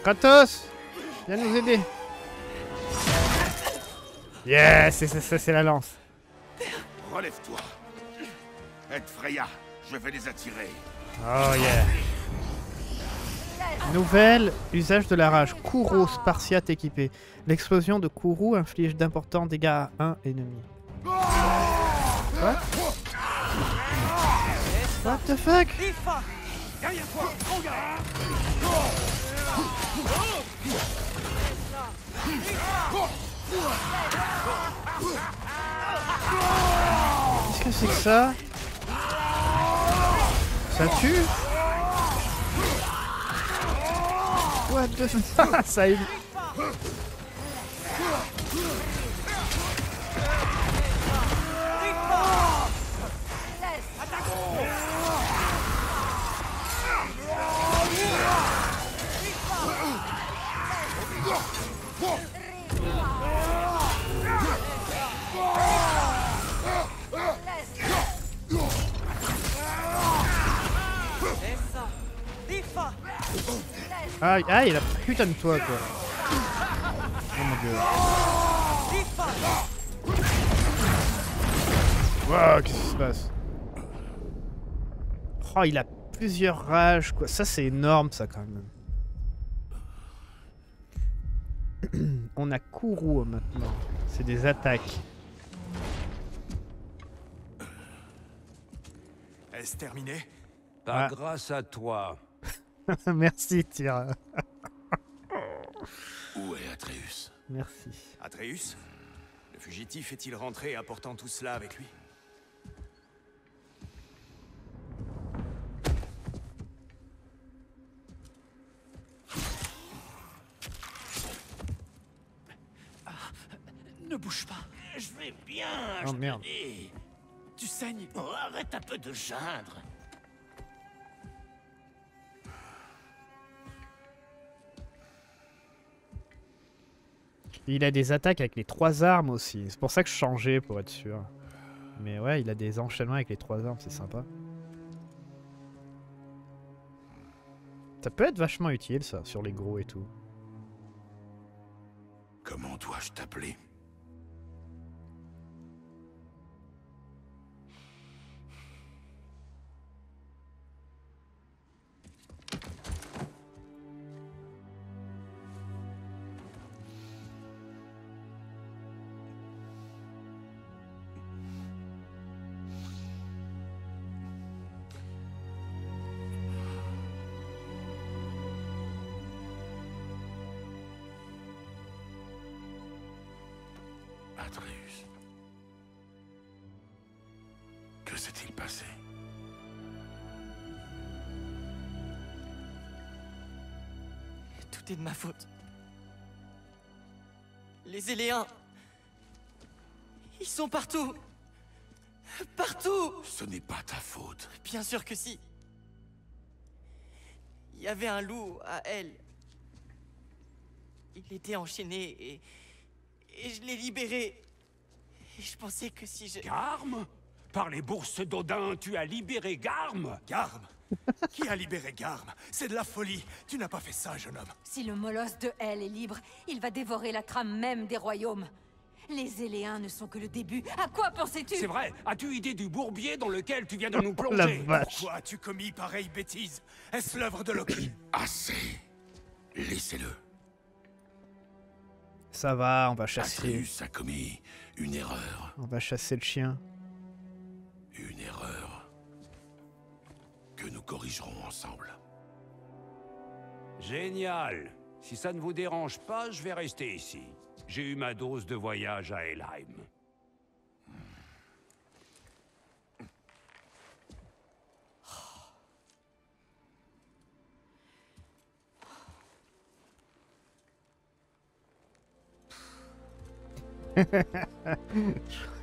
Kratos, viens nous aider. Yes, ça c'est la lance. Relève-toi. Aide Freya. Je vais les attirer. Oh yeah. Nouvelle usage de la rage. Kourou, spartiate équipé. L'explosion de Kourou inflige d'importants dégâts à un ennemi. What? What the fuck? Qu'est-ce que c'est que ça? Ça tue? What the fuck? Ça aide. Aïe, aïe, la putain de toi, quoi. Oh mon dieu. Wow, qu'est-ce qui se passe? Oh, il a plusieurs rages, quoi. Ça, c'est énorme, ça, quand même. On a Kourou maintenant. C'est des attaques. Est-ce terminé? Pas grâce à toi. Merci, Tyr. Où est Atreus? Merci. Atreus? Le fugitif est-il rentré apportant tout cela avec lui? Ah, ne bouge pas. Je vais bien. Oh je merde. Tu saignes. Oh, arrête un peu de geindre. Il a des attaques avec les trois armes aussi. C'est pour ça que je changeais pour être sûr. Mais ouais, il a des enchaînements avec les trois armes, c'est sympa. Ça peut être vachement utile ça, sur les gros et tout. Comment dois-je t'appeler? Atreus. Que s'est-il passé? Tout est de ma faute. Les Éléens... Ils sont partout. Partout. Ce n'est pas ta faute. Bien sûr que si. Il y avait un loup à elle. Il était enchaîné et... Et je l'ai libéré. Et je pensais que si je... Garm? Par les bourses d'Odin, tu as libéré Garm? Garm? Qui a libéré Garm? C'est de la folie. Tu n'as pas fait ça, jeune homme. Si le molosse de Hel est libre, il va dévorer la trame même des royaumes. Les Éléens ne sont que le début. À quoi pensais-tu? C'est vrai. As-tu idée du bourbier dans lequel tu viens de nous plonger? La vache. Pourquoi as-tu commis pareille bêtise? Est-ce l'œuvre de Loki? Assez. Laissez-le. Ça va, on va chasser. Atreus a commis une erreur. On va chasser le chien. Une erreur que nous corrigerons ensemble. Génial. Si ça ne vous dérange pas, je vais rester ici. J'ai eu ma dose de voyage à Helheim.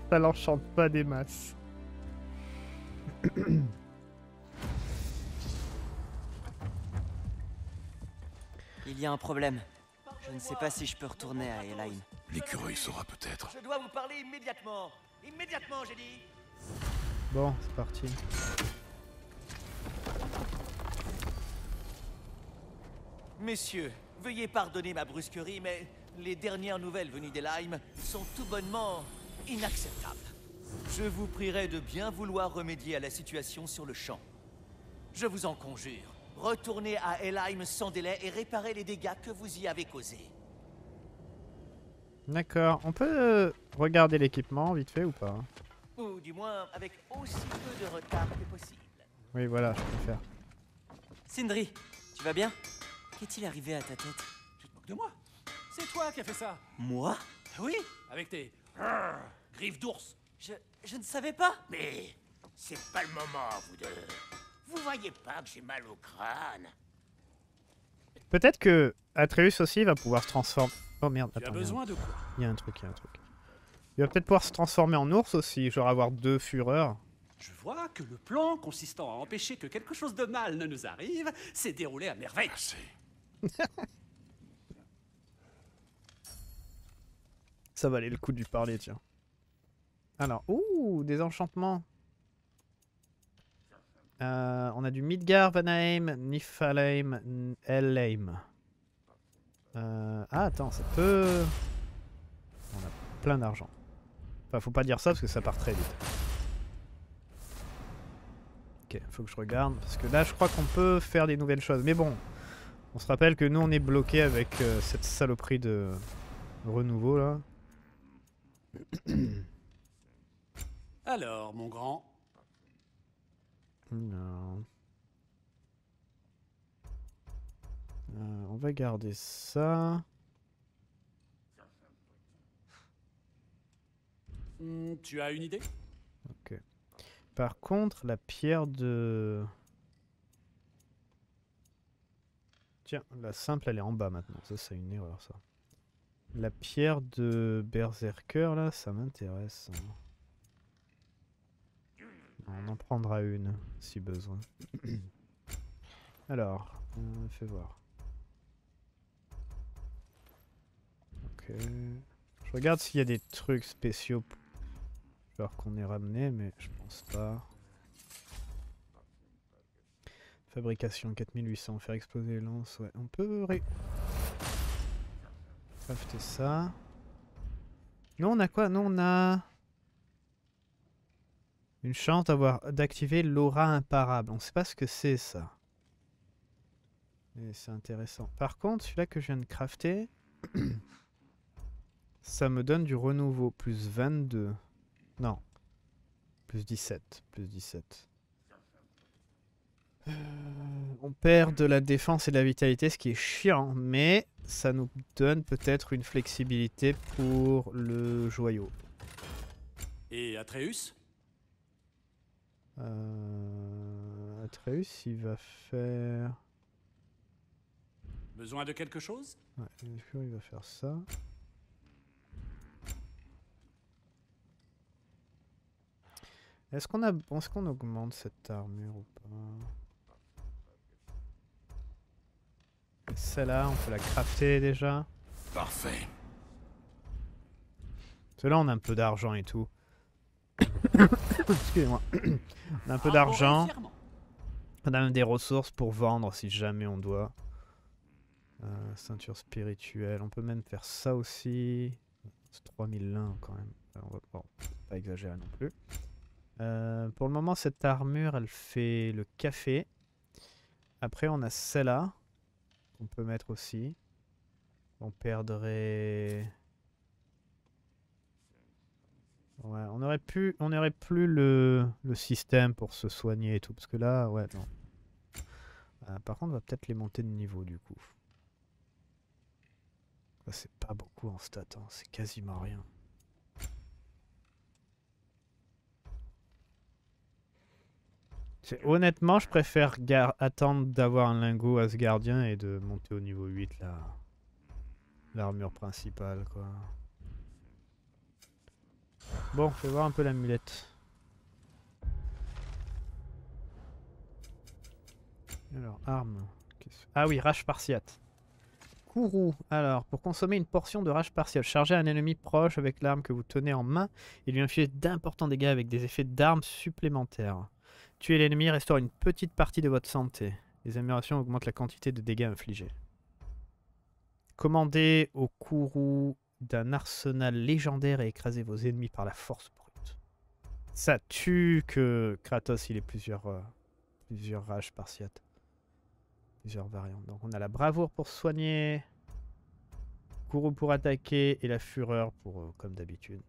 Ça l'enchante pas des masses. Il y a un problème. Je ne sais pas si je peux retourner à Helheim. L'écureuil saura peut-être. Je dois vous parler immédiatement. Immédiatement, j'ai dit. Bon, c'est parti. Messieurs, veuillez pardonner ma brusquerie, mais les dernières nouvelles venues d'Helheim sont tout bonnement inacceptables. Je vous prierai de bien vouloir remédier à la situation sur le champ. Je vous en conjure, retournez à Helheim sans délai et réparez les dégâts que vous y avez causés. D'accord, on peut regarder l'équipement vite fait ou pas? Ou du moins avec aussi peu de retard que possible. Oui, voilà, je préfère. Sindri, tu vas bien? Qu'est-il arrivé à ta tête? Tu te moques de moi? C'est toi qui as fait ça. Moi? Oui, avec tes griffes d'ours. Je... je ne savais pas. Mais c'est pas le moment, vous deux. Vous voyez pas que j'ai mal au crâne? Peut-être que Atreus aussi va pouvoir se transformer... Oh merde, attends. Tu as besoin de quoi? Il y a un truc, il y a un truc. Il va peut-être pouvoir se transformer en ours aussi, genre avoir deux fureurs. Je vois que le plan consistant à empêcher que quelque chose de mal ne nous arrive s'est déroulé à merveille. Merci. Ça valait le coup de lui parler, tiens. Alors, ouh, des enchantements. Euh, on a du Midgard, Vanheim, Niflheim, Elfheim. Euh, ah, attends, ça peut... On a plein d'argent. Enfin, faut pas dire ça parce que ça part très vite. Ok, faut que je regarde. Parce que là, je crois qu'on peut faire des nouvelles choses. Mais bon, on se rappelle que nous, on est bloqué avec euh, cette saloperie de renouveau, là. Alors, mon grand. Non. Euh, on va garder ça. Mmh, tu as une idée? Ok. Par contre, la pierre de... Tiens, la simple, elle est en bas maintenant. Ça, c'est une erreur, ça. La pierre de Berserker, là, ça m'intéresse. On en prendra une, si besoin. Alors, euh, fais voir. Ok. Je regarde s'il y a des trucs spéciaux. Alors qu'on est ramené, mais je pense pas. Fabrication quatre mille huit cents. Faire exploser les lances, ouais. On peut... crafter ça. Non, on a quoi? Non, on a... Une chance d'activer l'aura imparable. On ne sait pas ce que c'est ça. Et c'est intéressant. Par contre, celui-là que je viens de crafter, ça me donne du renouveau. Plus vingt-deux. Non. Plus dix-sept. Plus dix-sept. Euh, on perd de la défense et de la vitalité, ce qui est chiant, mais ça nous donne peut-être une flexibilité pour le joyau. Et Atreus euh, Atreus, il va faire... Besoin de quelque chose? Ouais, il va faire ça. Est-ce qu'on a... est-ce qu'on augmente cette armure ou pas? Celle-là, on peut la crafter déjà. Parfait. Celle-là, on a un peu d'argent et tout. Excusez-moi. On a un peu d'argent. On a même des ressources pour vendre si jamais on doit. Euh, ceinture spirituelle, on peut même faire ça aussi. C'est trois mille un quand même. On va bon, pas exagérer non plus. Euh, pour le moment, cette armure, elle fait le café. Après, on a celle-là qu'on peut mettre aussi. On perdrait. Ouais, on aurait pu, on aurait plus le, le système pour se soigner et tout, parce que là, ouais, non. Euh, par contre, on va peut-être les monter de niveau du coup. C'est pas beaucoup en stat, hein. C'est quasiment rien. Honnêtement, je préfère attendre d'avoir un lingot asgardien et de monter au niveau huit là. L'armure principale, quoi. Bon, je vais voir un peu l'amulette. Alors, arme. Ah oui, rage spartiate. Kourou. Alors, pour consommer une portion de rage partielle, chargez un ennemi proche avec l'arme que vous tenez en main et lui infligez d'importants dégâts avec des effets d'armes supplémentaires. Tuer l'ennemi restaure une petite partie de votre santé. Les améliorations augmentent la quantité de dégâts infligés. Commandez au Kourou d'un arsenal légendaire et écrasez vos ennemis par la force brute. Ça tue que Kratos il ait plusieurs, euh, plusieurs rages spartiates. Plusieurs variantes. Donc on a la bravoure pour soigner, Kourou pour attaquer et la fureur pour euh, comme d'habitude.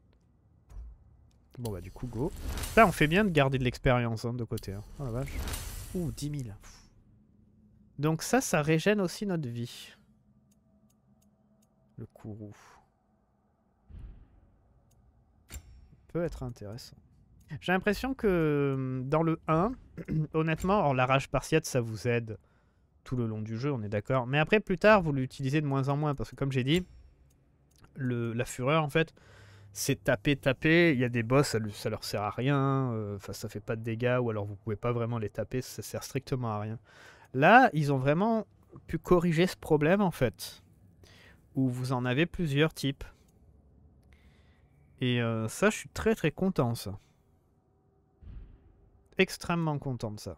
Bon bah du coup go. Là on fait bien de garder de l'expérience hein, de côté. Hein. Oh la vache. Ouh dix mille. Donc ça, ça régène aussi notre vie. Le Kourou. Ça peut être intéressant. J'ai l'impression que dans le un, honnêtement, alors la rage spartiate ça vous aide tout le long du jeu, on est d'accord. Mais après, plus tard, vous l'utilisez de moins en moins. Parce que comme j'ai dit, le, la fureur, en fait, c'est taper, taper. Il y a des boss, ça, ça leur sert à rien. Enfin, euh, ça fait pas de dégâts. Ou alors, vous pouvez pas vraiment les taper. Ça sert strictement à rien. Là, ils ont vraiment pu corriger ce problème, en fait. Où vous en avez plusieurs types. Et euh, ça, je suis très, très content, ça. Extrêmement content de ça.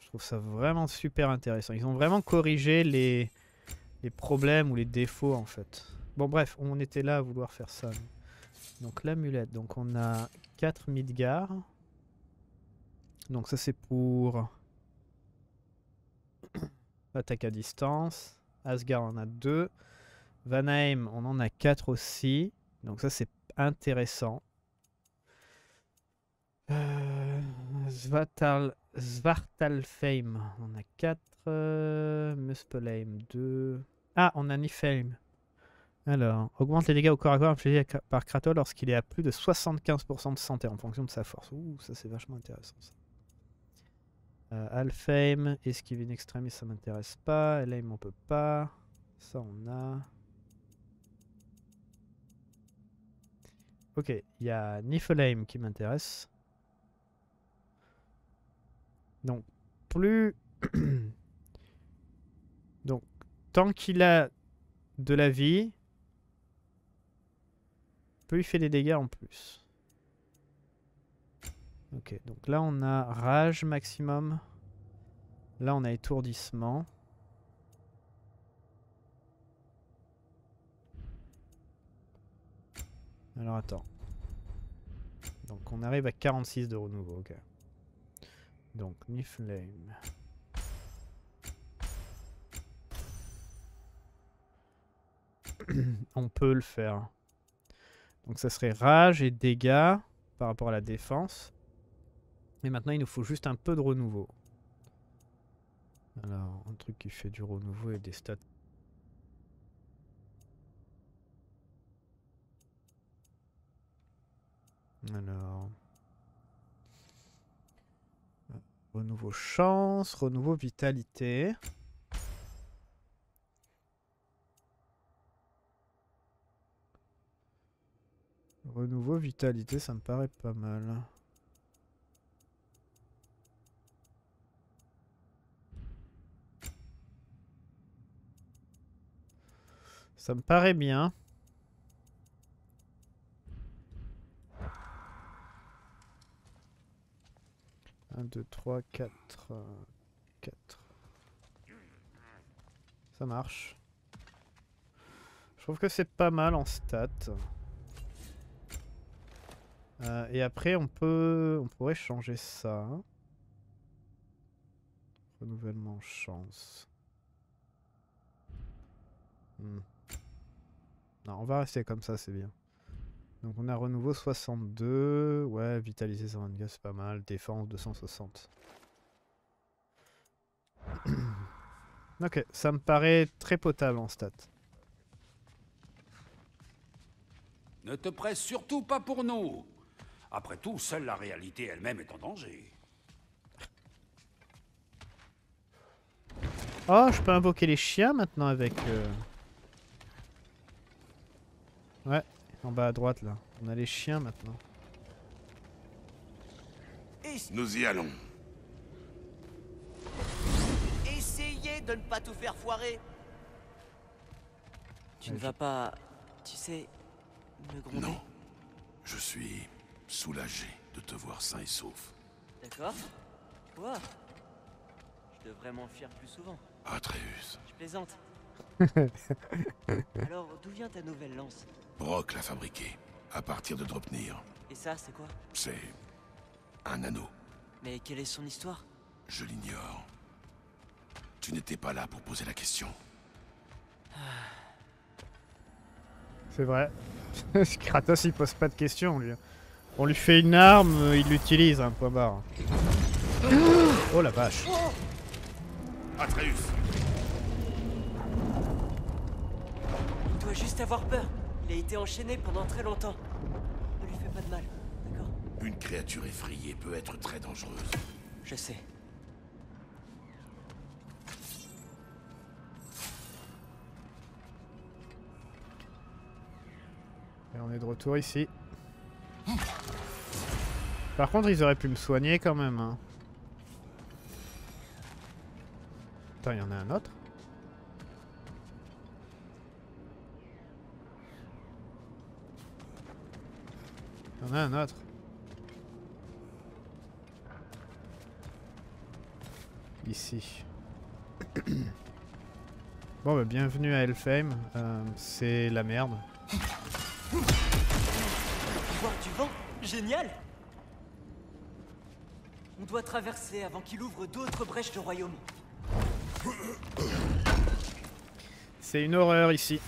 Je trouve ça vraiment super intéressant. Ils ont vraiment corrigé les, les problèmes ou les défauts en fait. Bon bref, on était là à vouloir faire ça. Donc l'amulette. Donc on a quatre Midgard. Donc ça c'est pour attaque à distance. Asgard en a deux. Vanheim on en a quatre aussi. Donc ça c'est intéressant. Euh, Svartal... Svartalfheim, on a quatre, euh, Muspelheim deux, ah on a Niflheim. Alors, augmente les dégâts au corps à corps infligés par Kratos lorsqu'il est à plus de soixante-quinze pour cent de santé en fonction de sa force. Ouh, ça c'est vachement intéressant ça. Euh, Alfheim, esquive in extremis, ça m'intéresse pas, Helheim on peut pas, ça on a... Ok, il y a Niflheim qui m'intéresse. Donc, plus... Donc, tant qu'il a de la vie, plus il fait des dégâts en plus. Ok, donc là on a rage maximum. Là on a étourdissement. Alors attends. Donc on arrive à quarante-six de renouveau, ok. Donc, Niflheim. On peut le faire. Donc, ça serait rage et dégâts par rapport à la défense. Mais maintenant, il nous faut juste un peu de renouveau. Alors, un truc qui fait du renouveau et des stats. Alors... Renouveau chance, renouveau vitalité. Renouveau vitalité, ça me paraît pas mal. Ça me paraît bien. un, deux, trois, quatre, quatre. Ça marche. Je trouve que c'est pas mal en stats. Euh, et après, on peut, on pourrait changer ça. Renouvellement chance. Hmm. Non, on va rester comme ça, c'est bien. Donc on a renouveau soixante-deux, ouais, vitaliser cent vingt-quatre, c'est pas mal, défense deux cent soixante. Ok, ça me paraît très potable en stats. Ne te presse surtout pas pour nous. Après tout, seule la réalité elle-même est en danger. Oh, je peux invoquer les chiens maintenant avec... Euh... Ouais. En bas à droite, là. On a les chiens, maintenant. Nous y allons. Essayez de ne pas tout faire foirer. Tu ne vas pas... Tu sais... me gronder. Non. Je suis soulagé de te voir sain et sauf. D'accord. Quoi? Wow. Je devrais m'en fier plus souvent. Atreus. Je plaisante. Alors, d'où vient ta nouvelle lance? Brock l'a fabriquée, à partir de Draupnir. Et ça, c'est quoi? C'est... un anneau. Mais quelle est son histoire? Je l'ignore. Tu n'étais pas là pour poser la question. C'est vrai. Kratos, il pose pas de questions, lui. On lui fait une arme, il l'utilise, hein, point barre. Oh la vache. Atreus. Il doit juste avoir peur. Il a été enchaîné pendant très longtemps. Ne lui fais pas de mal, d'accord? Une créature effrayée peut être très dangereuse. Je sais. Et on est de retour ici. Par contre, ils auraient pu me soigner quand même. Hein. Attends, il y en a un autre? On a un autre. Ici. Bon bah bienvenue à Elfheim. Euh, c'est la merde. Voir du vent, génial. On doit traverser avant qu'il ouvre d'autres brèches de royaume. C'est une horreur ici.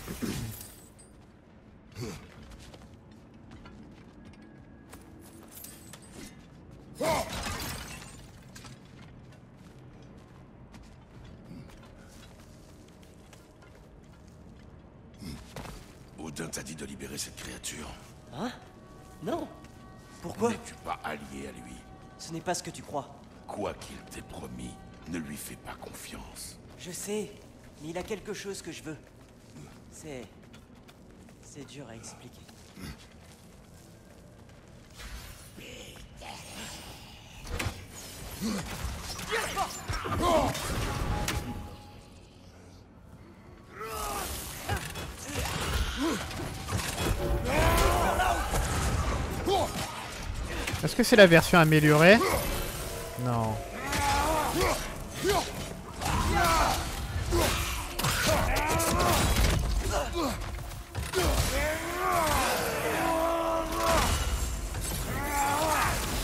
Ce n'est pas ce que tu crois. Quoi qu'il t'ait promis, ne lui fais pas confiance. Je sais, mais il a quelque chose que je veux. C'est... c'est dur à expliquer. Est-ce que c'est la version améliorée? Non.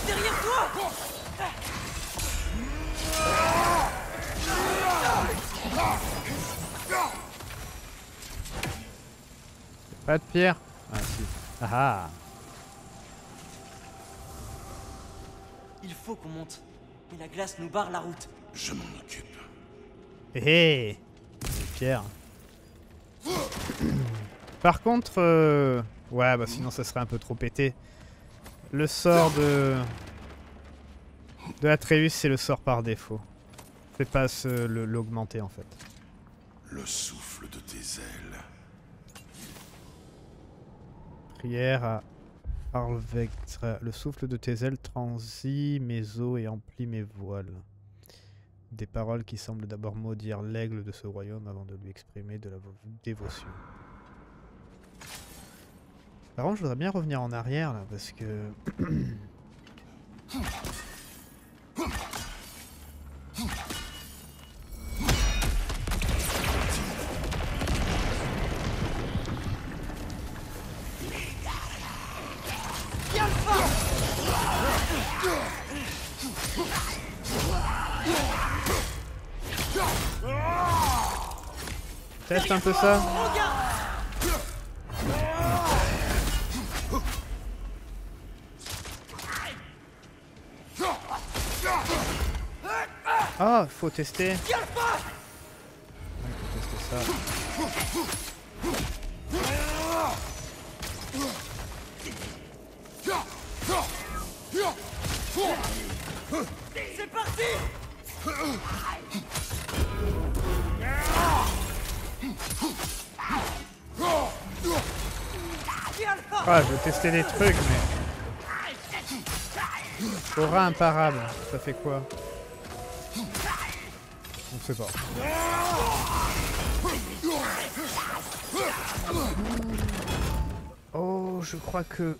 Derrière toi! Pas de pierre? Ah si. Ah ah. Il faut qu'on monte. Mais la glace nous barre la route. Je m'en occupe. Hé hé, c'est Pierre. Par contre... Euh... Ouais, bah sinon ça serait un peu trop pété. Le sort de... De Atreus, c'est le sort par défaut. Fais pas l'augmenter en fait. Le souffle de tes ailes. Prière à Arvectra. Le souffle de tes ailes transit mes eaux et emplit mes voiles. Des paroles qui semblent d'abord maudire l'aigle de ce royaume avant de lui exprimer de la dévotion. Par contre, je voudrais bien revenir en arrière là parce que. Teste un peu ça. Ah, faut tester. Ouais, faut tester ça. C'est parti. Ah, je veux tester des trucs, mais... Aura imparable, ça fait quoi? On sait pas. Oh, je crois que...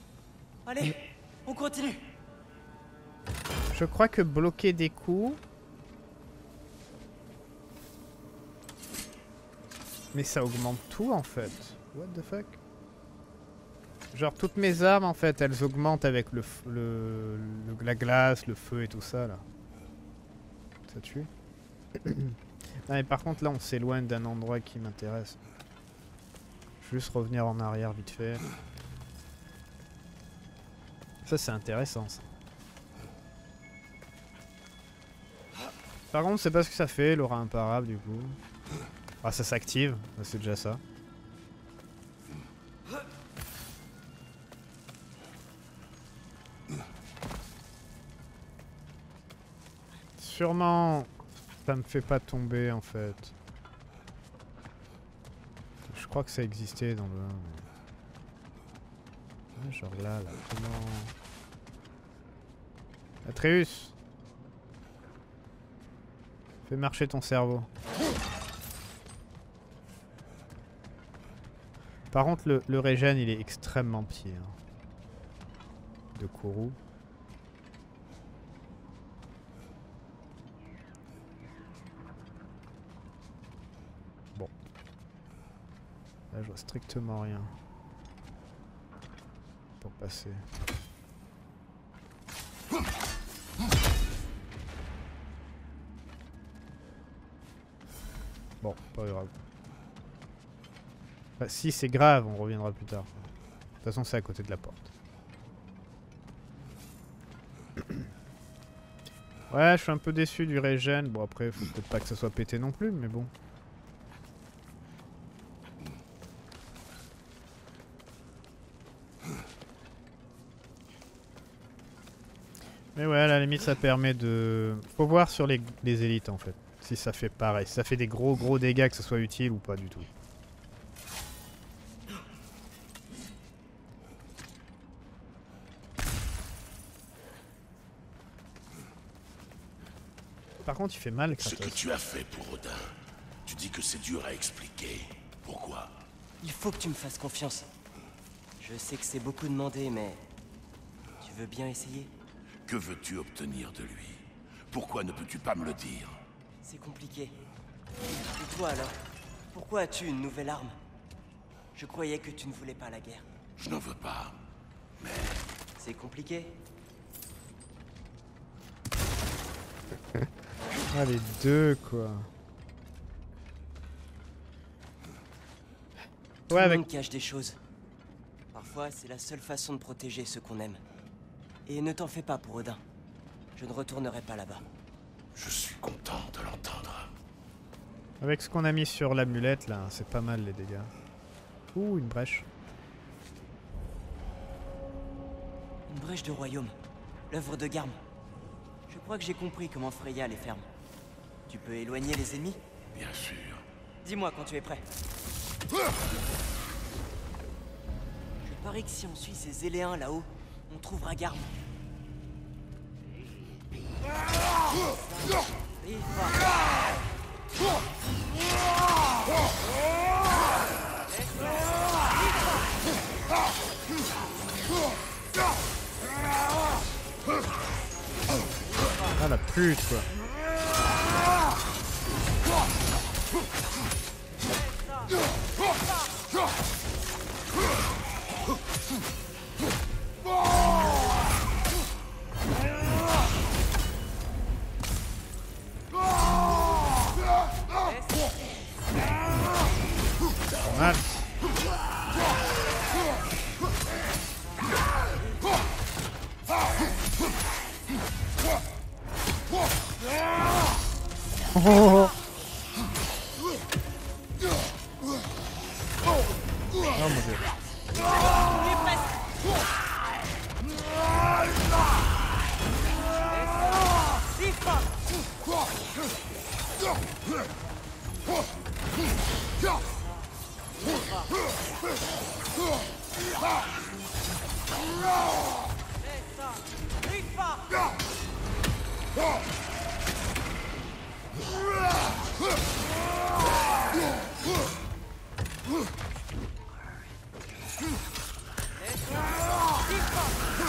Allez, on continue. Je crois que bloquer des coups... Mais ça augmente tout en fait. What the fuck? Genre toutes mes armes en fait, elles augmentent avec le, le, le la glace, le feu et tout ça là. Ça tue. Non mais par contre là on s'éloigne d'un endroit qui m'intéresse. Juste revenir en arrière vite fait. Ça c'est intéressant ça. Par contre c'est pas ce que ça fait, l'aura imparable du coup. Ah ça s'active, c'est déjà ça. Sûrement ça me fait pas tomber en fait. Je crois que ça existait dans le... Genre là, là, comment... Atreus, fais marcher ton cerveau. Par contre, le, le régène, il est extrêmement petit. Hein. De Kourou. Bon. Là, je vois strictement rien. Pour passer. Bon, pas grave. Bah, si c'est grave, on reviendra plus tard. De toute façon, c'est à côté de la porte. Ouais, je suis un peu déçu du régène. Bon, après, faut peut-être pas que ça soit pété non plus, mais bon. Mais ouais, à la limite, ça permet de... Faut voir sur les, les élites, en fait. Si ça fait pareil. Si ça fait des gros gros dégâts, que ce soit utile ou pas du tout. Par contre, il fait mal, Kratos. Ce que tu as fait pour Odin, tu dis que c'est dur à expliquer. Pourquoi? Il faut que tu me fasses confiance. Je sais que c'est beaucoup demandé, mais... Tu veux bien essayer? Que veux-tu obtenir de lui? Pourquoi ne peux-tu pas me le dire? C'est compliqué. Et toi, alors? Pourquoi as-tu une nouvelle arme? Je croyais que tu ne voulais pas la guerre. Je n'en veux pas, mais... C'est compliqué. Ah les deux quoi. Tout ouais avec... le monde cache des choses. Parfois c'est la seule façon de protéger ceux qu'on aime. Et ne t'en fais pas pour Odin. Je ne retournerai pas là-bas. Je suis content de l'entendre. Avec ce qu'on a mis sur l'amulette, là, c'est pas mal les dégâts. Ouh, une brèche. Une brèche de royaume. L'œuvre de Garm. Je crois que j'ai compris comment Freya les ferme. Tu peux éloigner les ennemis? Bien sûr. Dis-moi quand tu es prêt. Ah, je parie que si on suit ces Éléens là-haut, on trouvera Garm. Ah la pute quoi. Oh, oh mon dieu.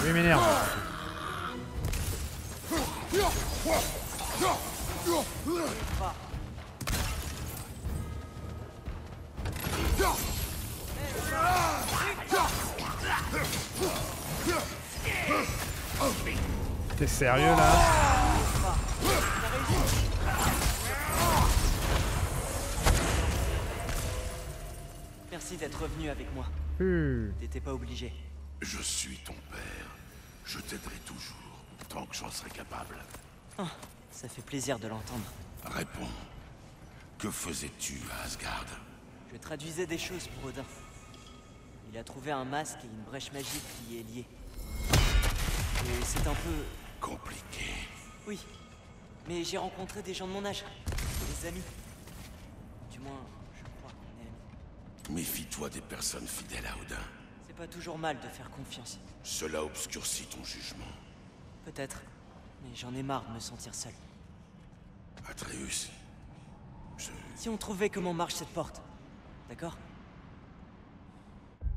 Oui, m'énerve. T'es sérieux là? Merci d'être revenu avec moi. Hum. T'étais pas obligé. Je suis ton père. Je t'aiderai toujours, tant que j'en serai capable. Ah, ça fait plaisir de l'entendre. Réponds. Que faisais-tu à Asgard? Je traduisais des choses pour Odin. Il a trouvé un masque et une brèche magique qui y est liée. Et c'est un peu... compliqué. Oui. Mais j'ai rencontré des gens de mon âge. Des amis. Du moins, je crois qu'on est amis. Méfie-toi des personnes fidèles à Odin. Pas toujours mal de faire confiance. Cela obscurcit ton jugement. Peut-être, mais j'en ai marre de me sentir seul. Atreus, je... Si on trouvait comment marche cette porte, d'accord?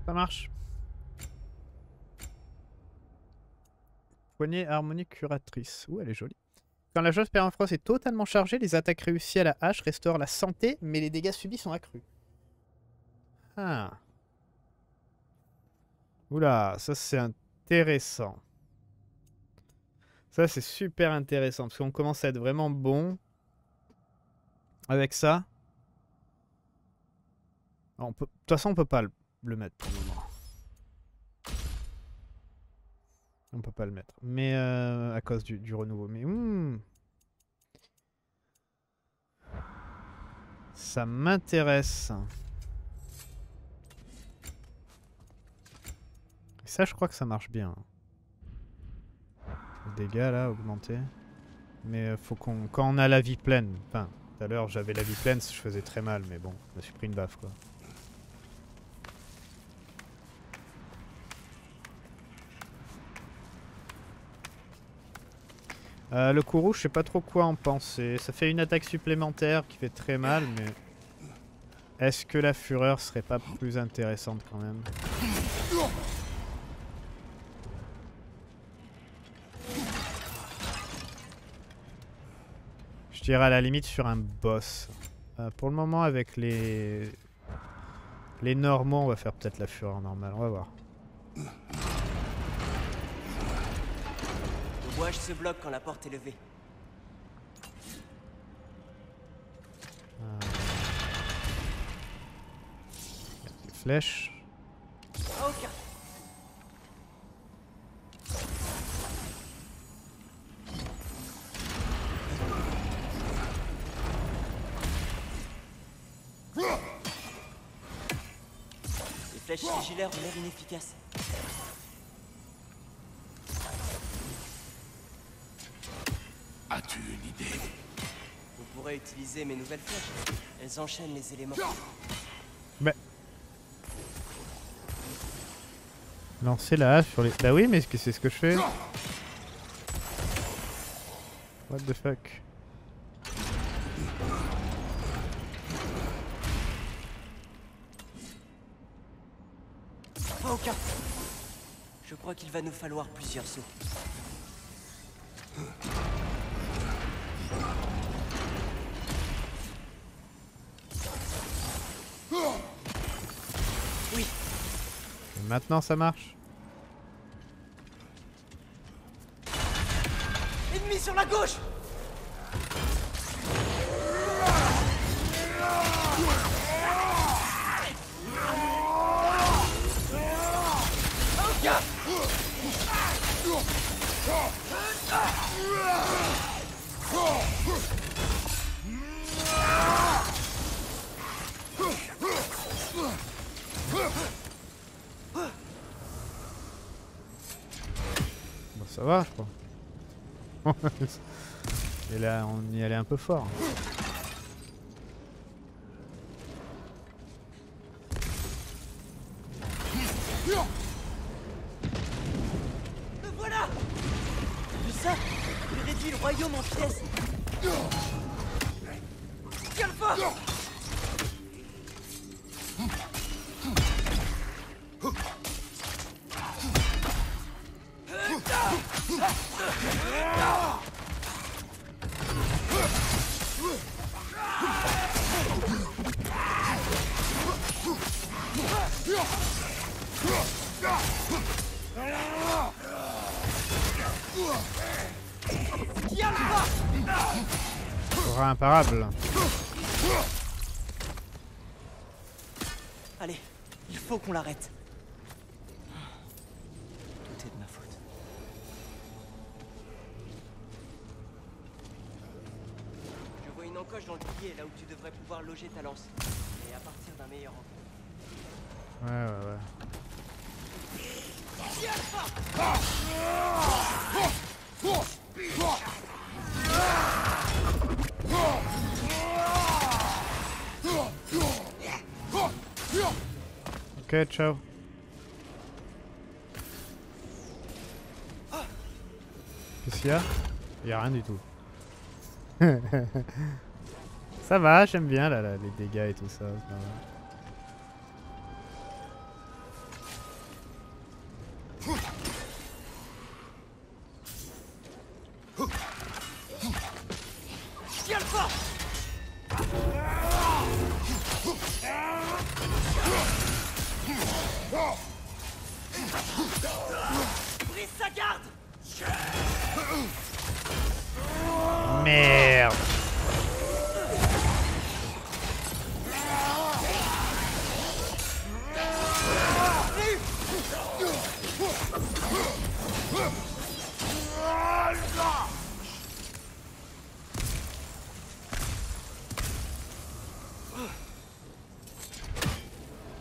Ça marche. Poignée harmonique curatrice. Ouh, elle est jolie. Quand la jauge permafrost est totalement chargée, les attaques réussies à la hache restaurent la santé, mais les dégâts subis sont accrus. Ah... Oula, ça c'est intéressant. Ça c'est super intéressant parce qu'on commence à être vraiment bon avec ça. De peut... toute façon, on peut pas le... le mettre pour le moment. On peut pas le mettre, mais euh, à cause du, du renouveau. Mais hmm. Ça m'intéresse. Ça, je crois que ça marche bien. Les dégâts là, augmentés. Mais faut qu'on. Quand on a la vie pleine. Enfin, tout à l'heure j'avais la vie pleine, je faisais très mal, mais bon, je me suis pris une baffe quoi. Euh, le courroux, je sais pas trop quoi en penser. Ça fait une attaque supplémentaire qui fait très mal, mais. Est-ce que la fureur serait pas plus intéressante quand même? Je dirais à la limite sur un boss. Euh, pour le moment avec les les normaux, on va faire peut-être la fureur normale. On va voir. Le bouage se bloque quand la porte est levée. Euh... Les flèches. Okay. flèche sigillaire ont l'air inefficace. As-tu une idée? On pourrait utiliser mes nouvelles flèches. Elles enchaînent les éléments. Mais... lancer la hache sur les... Bah oui, mais c'est ce que je fais. What the fuck? Pas aucun. Je crois qu'il va nous falloir plusieurs sauts. Oui. Et maintenant ça marche. Ennemi sur la gauche. Bon, ça va, je crois. Et là, on y allait un peu fort. Imparable. Allez, il faut qu'on l'arrête. Tout est de ma faute. Je vois une encoche dans le pied, là où tu devrais pouvoir loger ta lance. Et à partir d'un meilleur angle. Ouais, ouais, ouais. Ok, ciao. Qu'est-ce qu'il y a? Il y a rien du tout. Ça va, j'aime bien là, là, les dégâts et tout ça.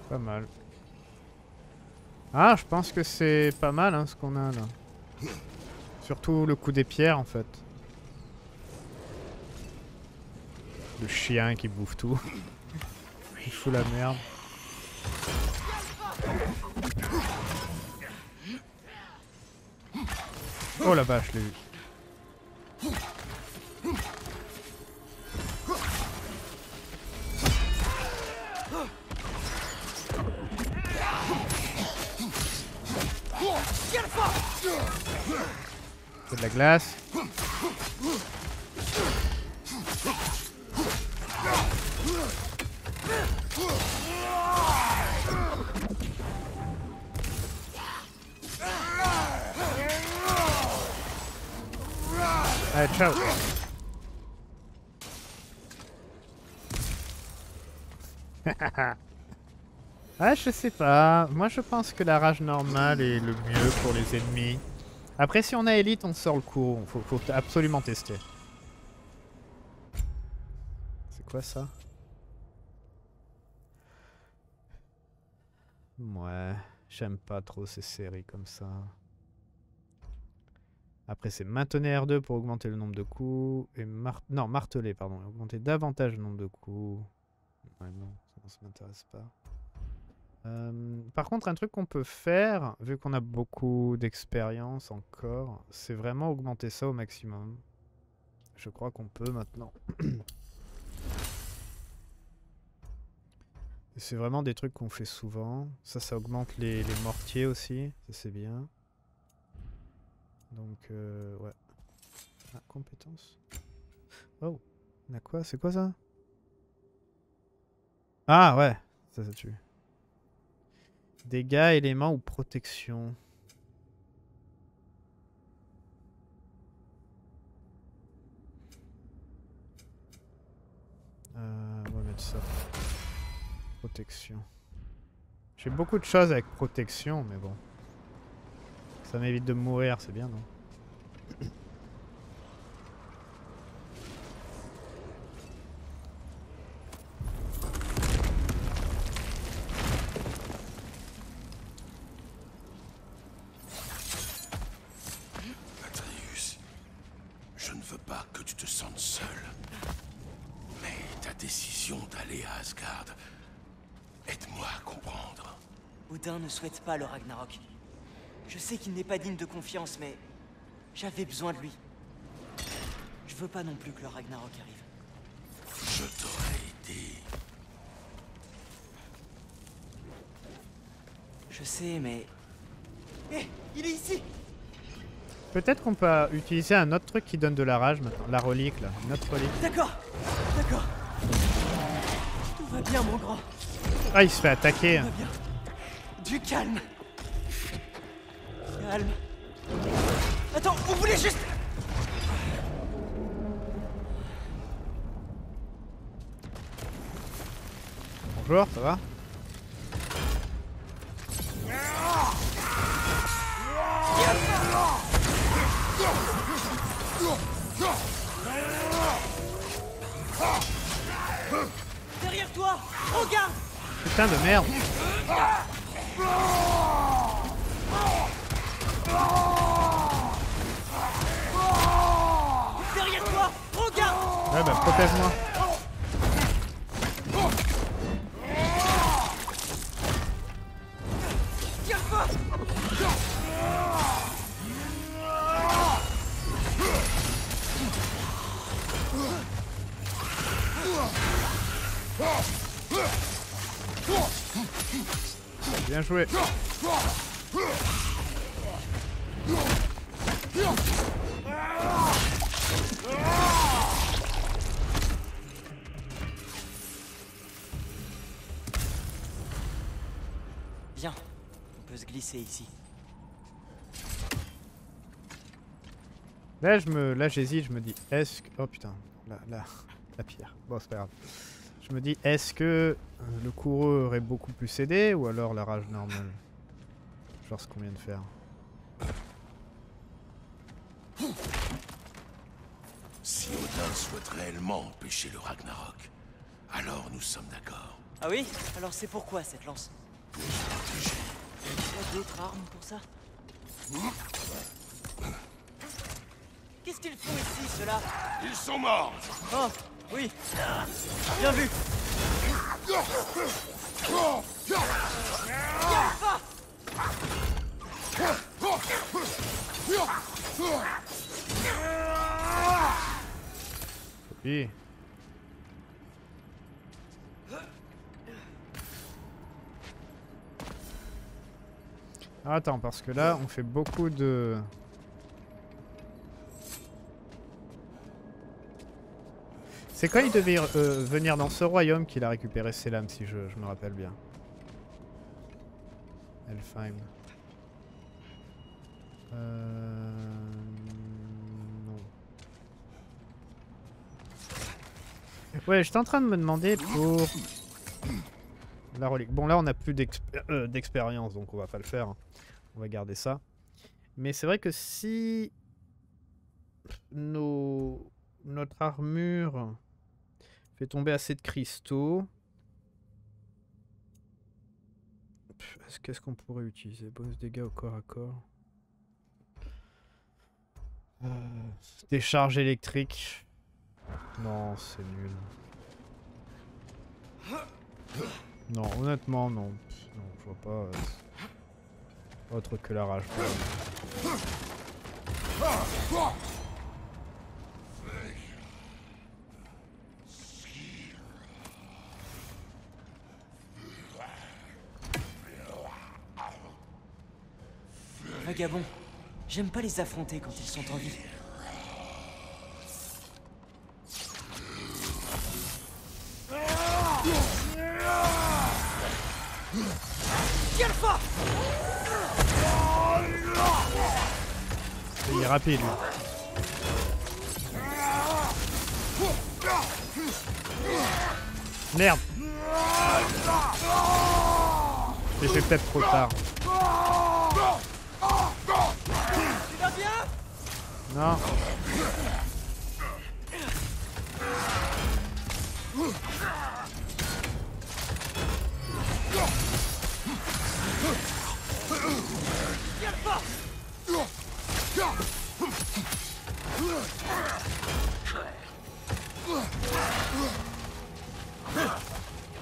Pas mal. Ah, je pense que c'est pas mal hein, ce qu'on a là. Surtout le coup des pierres en fait. Le chien qui bouffe tout. Il fout la merde. Oh la vache, je l'ai vu. C'est de la glace. Allez, ciao. Ah, je sais pas. Moi, je pense que la rage normale est le mieux pour les ennemis. Après, si on a élite, on sort le coup. Faut, faut absolument tester. C'est quoi ça? Ouais, j'aime pas trop ces séries comme ça. Après c'est maintenir R deux pour augmenter le nombre de coups. Et mar non, marteler, pardon. Augmenter davantage le nombre de coups. Ouais, non, ça ne m'intéresse pas. Euh, par contre, un truc qu'on peut faire, vu qu'on a beaucoup d'expérience encore, c'est vraiment augmenter ça au maximum. Je crois qu'on peut maintenant. C'est vraiment des trucs qu'on fait souvent. Ça, ça augmente les, les mortiers aussi. Ça, c'est bien. Donc, euh, ouais. Ah, compétences. Oh, on a quoi? C'est quoi ça? Ah, ouais. Ça, ça tue. Dégâts, éléments ou protection. Euh, on va mettre ça. Protection. J'ai beaucoup de choses avec protection, mais bon. Ça m'évite de mourir, c'est bien, non? Atreus, je ne veux pas que tu te sentes seul. Mais ta décision d'aller à Asgard, aide-moi à comprendre. Odin ne souhaite pas le Ragnarok. Je sais qu'il n'est pas digne de confiance, mais j'avais besoin de lui. Je veux pas non plus que le Ragnarok arrive. Je t'aurais aidé. Je sais, mais... Hé, hey, il est ici. Peut-être qu'on peut utiliser un autre truc qui donne de la rage maintenant. La relique, là. Une autre relique. D'accord, d'accord. Tout va bien, mon grand. Ah, il se fait attaquer. Tout va bien. Du calme. Calme. Attends, vous voulez juste... Bonjour, ça va? Derrière toi, regarde. Putain de merde. Derrière toi, regarde. Ouais bah protège-moi. Bien joué. Viens, on peut se glisser ici. Là, je me, là, j'hésite, je me dis, est-ce que... Oh putain, là, là, la pierre. Bon, c'est pas grave. Je me dis, est-ce que le coureux aurait beaucoup plus aidé ou alors la rage normale? Genre ce qu'on vient de faire. Si Odin souhaite réellement empêcher le Ragnarok, alors nous sommes d'accord. Ah oui? Alors c'est pourquoi cette lance? Pour protéger. Il y a d'autres armes pour ça? Qu'est-ce qu'ils font ici, ceux-là? Ils sont morts! Oh, oui! Bien vu! Oui. Attends, parce que là, on fait beaucoup de... C'est quand il devait euh, venir dans ce royaume qu'il a récupéré ses lames, si je, je me rappelle bien. Elfheim. Euh... Non. Ouais, j'étais en train de me demander pour... La relique. Bon, là, on n'a plus d'expérience, euh, donc on va pas le faire. Hein. On va garder ça. Mais c'est vrai que si... Nos... Notre armure... fait tomber assez de cristaux Hop, qu'est-ce qu'on pourrait utiliser? Bonus dégâts au corps à corps. Euh, des charges électriques. Non, c'est nul. Non, honnêtement, non. Non, je vois pas. Euh, autre que la rage. Quoi. Vagabond, j'aime pas les affronter quand ils sont en vie. Il est rapide. Merde. Mais j'ai peut-être trop tard. Non.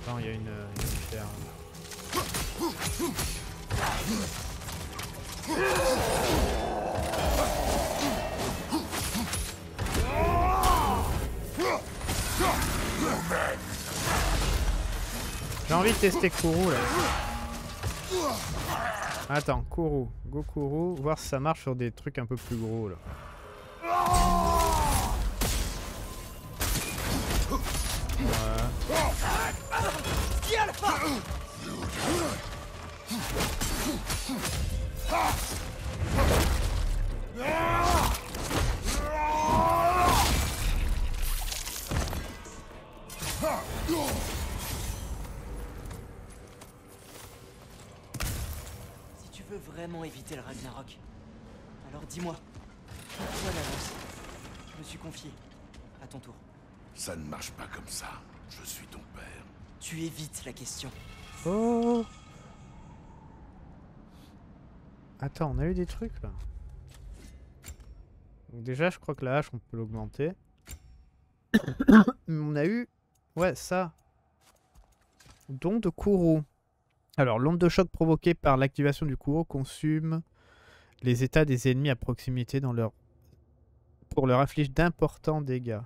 Non, il y a une ferme. J'ai envie de tester Kourou là. Attends, Kourou, go Kourou, voir si ça marche sur des trucs un peu plus gros là. Éviter le Ragnarok. Alors dis-moi, pourquoi l'avance? Je me suis confié. À ton tour. Ça ne marche pas comme ça. Je suis ton père. Tu évites la question. Oh. Attends, on a eu des trucs là. Donc déjà, je crois que la hache, on peut l'augmenter. On a eu, ouais, ça. Don de Kourou. Alors, l'onde de choc provoquée par l'activation du Kourou consume les états des ennemis à proximité dans leur... pour leur infliger d'importants dégâts.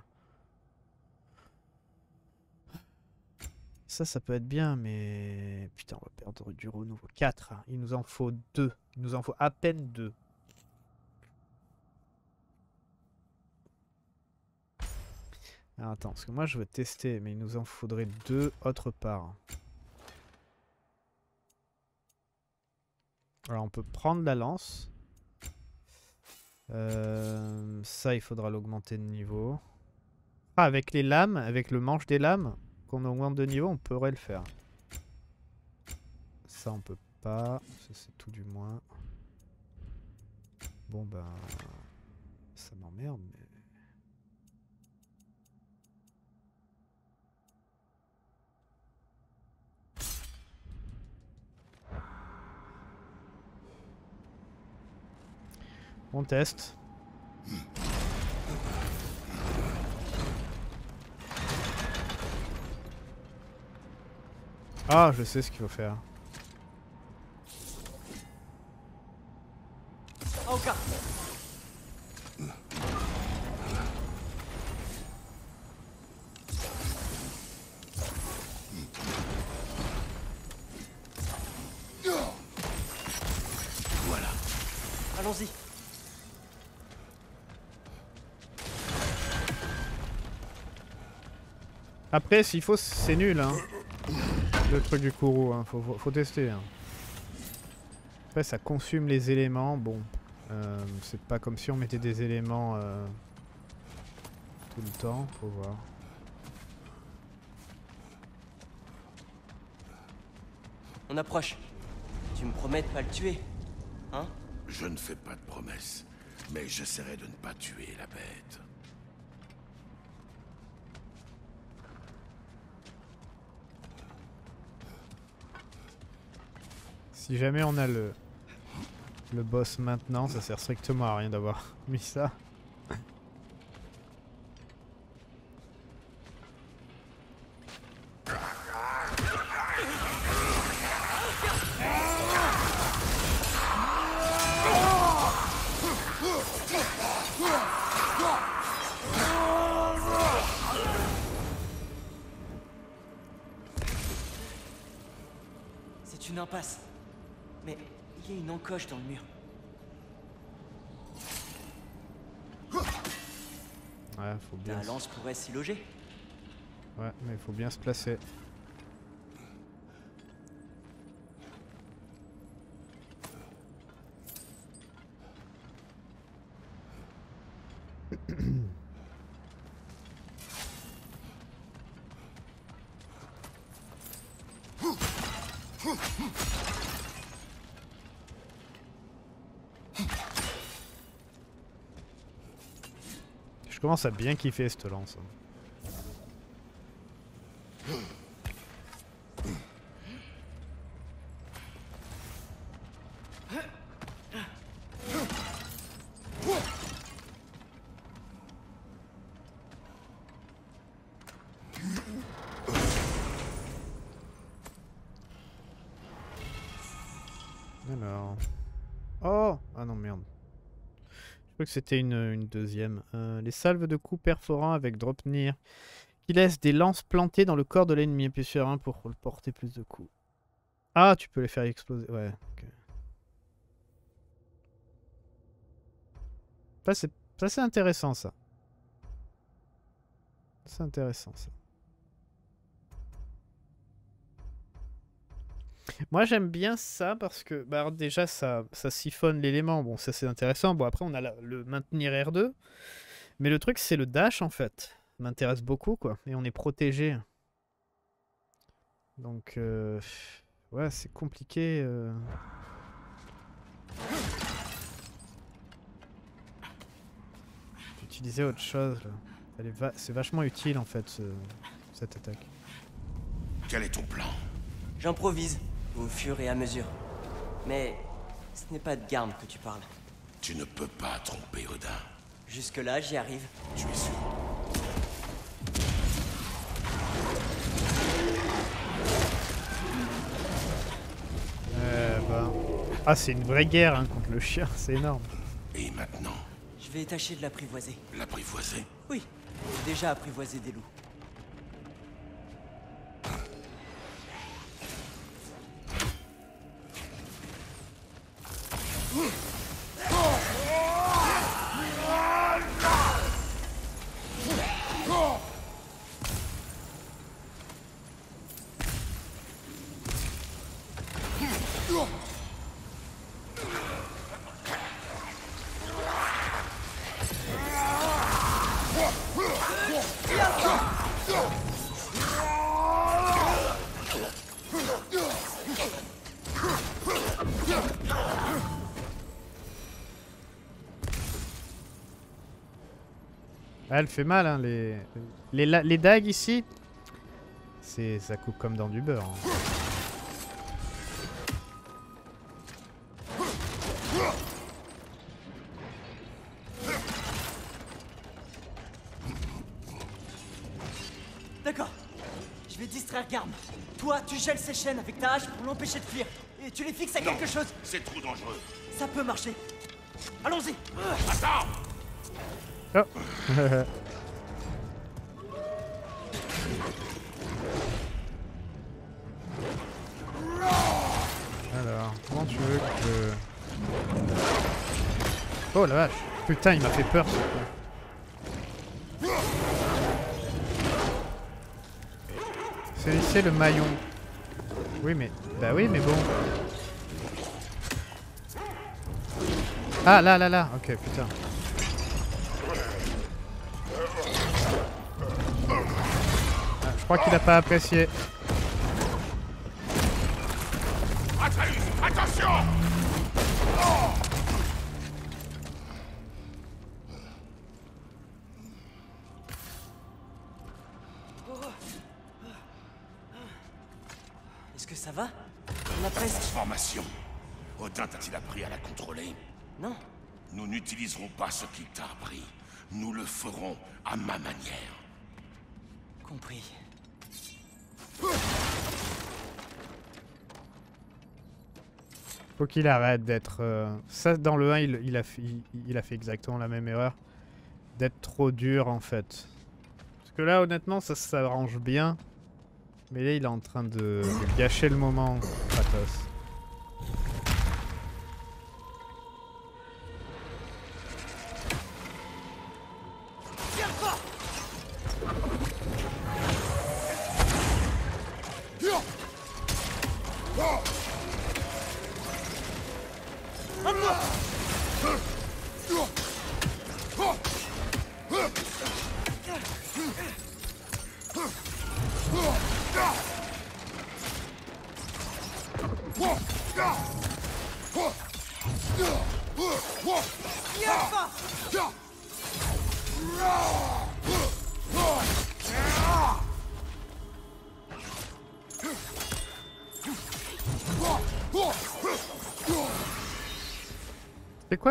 Ça, ça peut être bien, mais... Putain, on va perdre du renouveau. quatre, hein. Il nous en faut deux. Il nous en faut à peine deux. Alors, attends, parce que moi, je veux tester, mais il nous en faudrait deux autre part. Alors on peut prendre la lance. Euh, ça il faudra l'augmenter de niveau. Ah, avec les lames, avec le manche des lames qu'on augmente de niveau, on pourrait le faire. Ça on peut pas, c'est tout du moins. Bon ben... Ça m'emmerde mais... On teste. Ah, je sais ce qu'il faut faire. Okay. Voilà. Allons-y. Après, s'il faut, c'est nul, hein. Le truc du Kourou, hein. Faut, faut, faut tester, hein. Après, ça consume les éléments. Bon, euh, c'est pas comme si on mettait des éléments euh, tout le temps. Faut voir. On approche. Tu me promets de pas le tuer, hein? Je ne fais pas de promesses, mais j'essaierai de ne pas tuer la bête. Si jamais on a le, le boss maintenant, ça sert strictement à rien d'avoir mis ça. Passe. Mais il y a une encoche dans le mur. Ouais, faut bien. La lance pourrait s'y loger. Ouais, mais il faut bien se placer. Je commence à bien kiffer cette lance. Alors... Oh! Ah non, merde. Que c'était une, une deuxième. Euh, les salves de coups perforants avec Draupnir qui laissent des lances plantées dans le corps de l'ennemi. Appuie sur un pour porter plus de coups. Ah, tu peux les faire exploser. Ouais. Okay. Ça, c'est ça, c'est intéressant ça. C'est intéressant ça. Moi j'aime bien ça parce que bah, déjà ça, ça siphonne l'élément, bon ça c'est intéressant, bon après on a la, le maintenir R deux, mais le truc c'est le dash en fait, m'intéresse beaucoup quoi, et on est protégé. Donc euh, ouais c'est compliqué. Euh... D'utiliser autre chose, va c'est vachement utile en fait ce, cette attaque. Quel est ton plan? J'improvise. Au fur et à mesure. Mais ce n'est pas de Garm que tu parles. Tu ne peux pas tromper Odin. Jusque-là, j'y arrive. Tu es sûr? Euh, bah... Ah, c'est une vraie guerre hein, contre le chien, c'est énorme. Et maintenant? Je vais tâcher de l'apprivoiser. L'apprivoiser? Oui, j'ai déjà apprivoisé des loups. Elle fait mal, hein, les... Les, la... les dagues ici, ça coupe comme dans du beurre. Hein. D'accord, je vais distraire Garm. Toi, tu gèles ses chaînes avec ta hache pour l'empêcher de fuir. Et tu les fixes à non, quelque chose. C'est trop dangereux. Ça peut marcher. Allons-y. Attends. Oh. Alors, comment tu veux que... Oh la vache. Putain, il m'a fait peur ce coup. Saisissez le maillon. Oui mais... Bah oui mais bon... Ah là là là. Ok putain. Je crois qu'il n'a pas apprécié. Atreus, attention! Est-ce que ça va? On a presque... Transformation. Odin t'a-t-il appris à la contrôler? Non. Nous n'utiliserons pas ce qu'il t'a appris. Nous le ferons à ma manière. Compris. Faut qu'il arrête d'être... Euh... Ça, dans le un, il, il, a fait, il, il a fait exactement la même erreur. D'être trop dur, en fait. Parce que là, honnêtement, ça s'arrange bien. Mais là, il est en train de, de gâcher le moment, Kratos.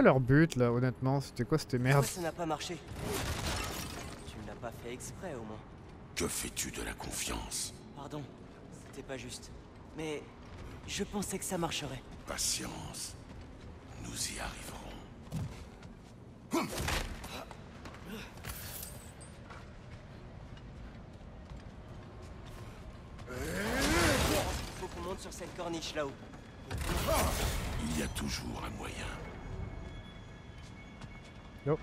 Leur but là, honnêtement, c'était quoi? C'était merde. Ça n'a pas marché. Tu ne l'as pas fait exprès au moins. Que fais-tu de la confiance? Pardon, c'était pas juste. Mais je pensais que ça marcherait. Patience, nous y arriverons. Hum. Faut qu'on monte sur cette corniche là-haut. Il y a toujours un moyen. Yo.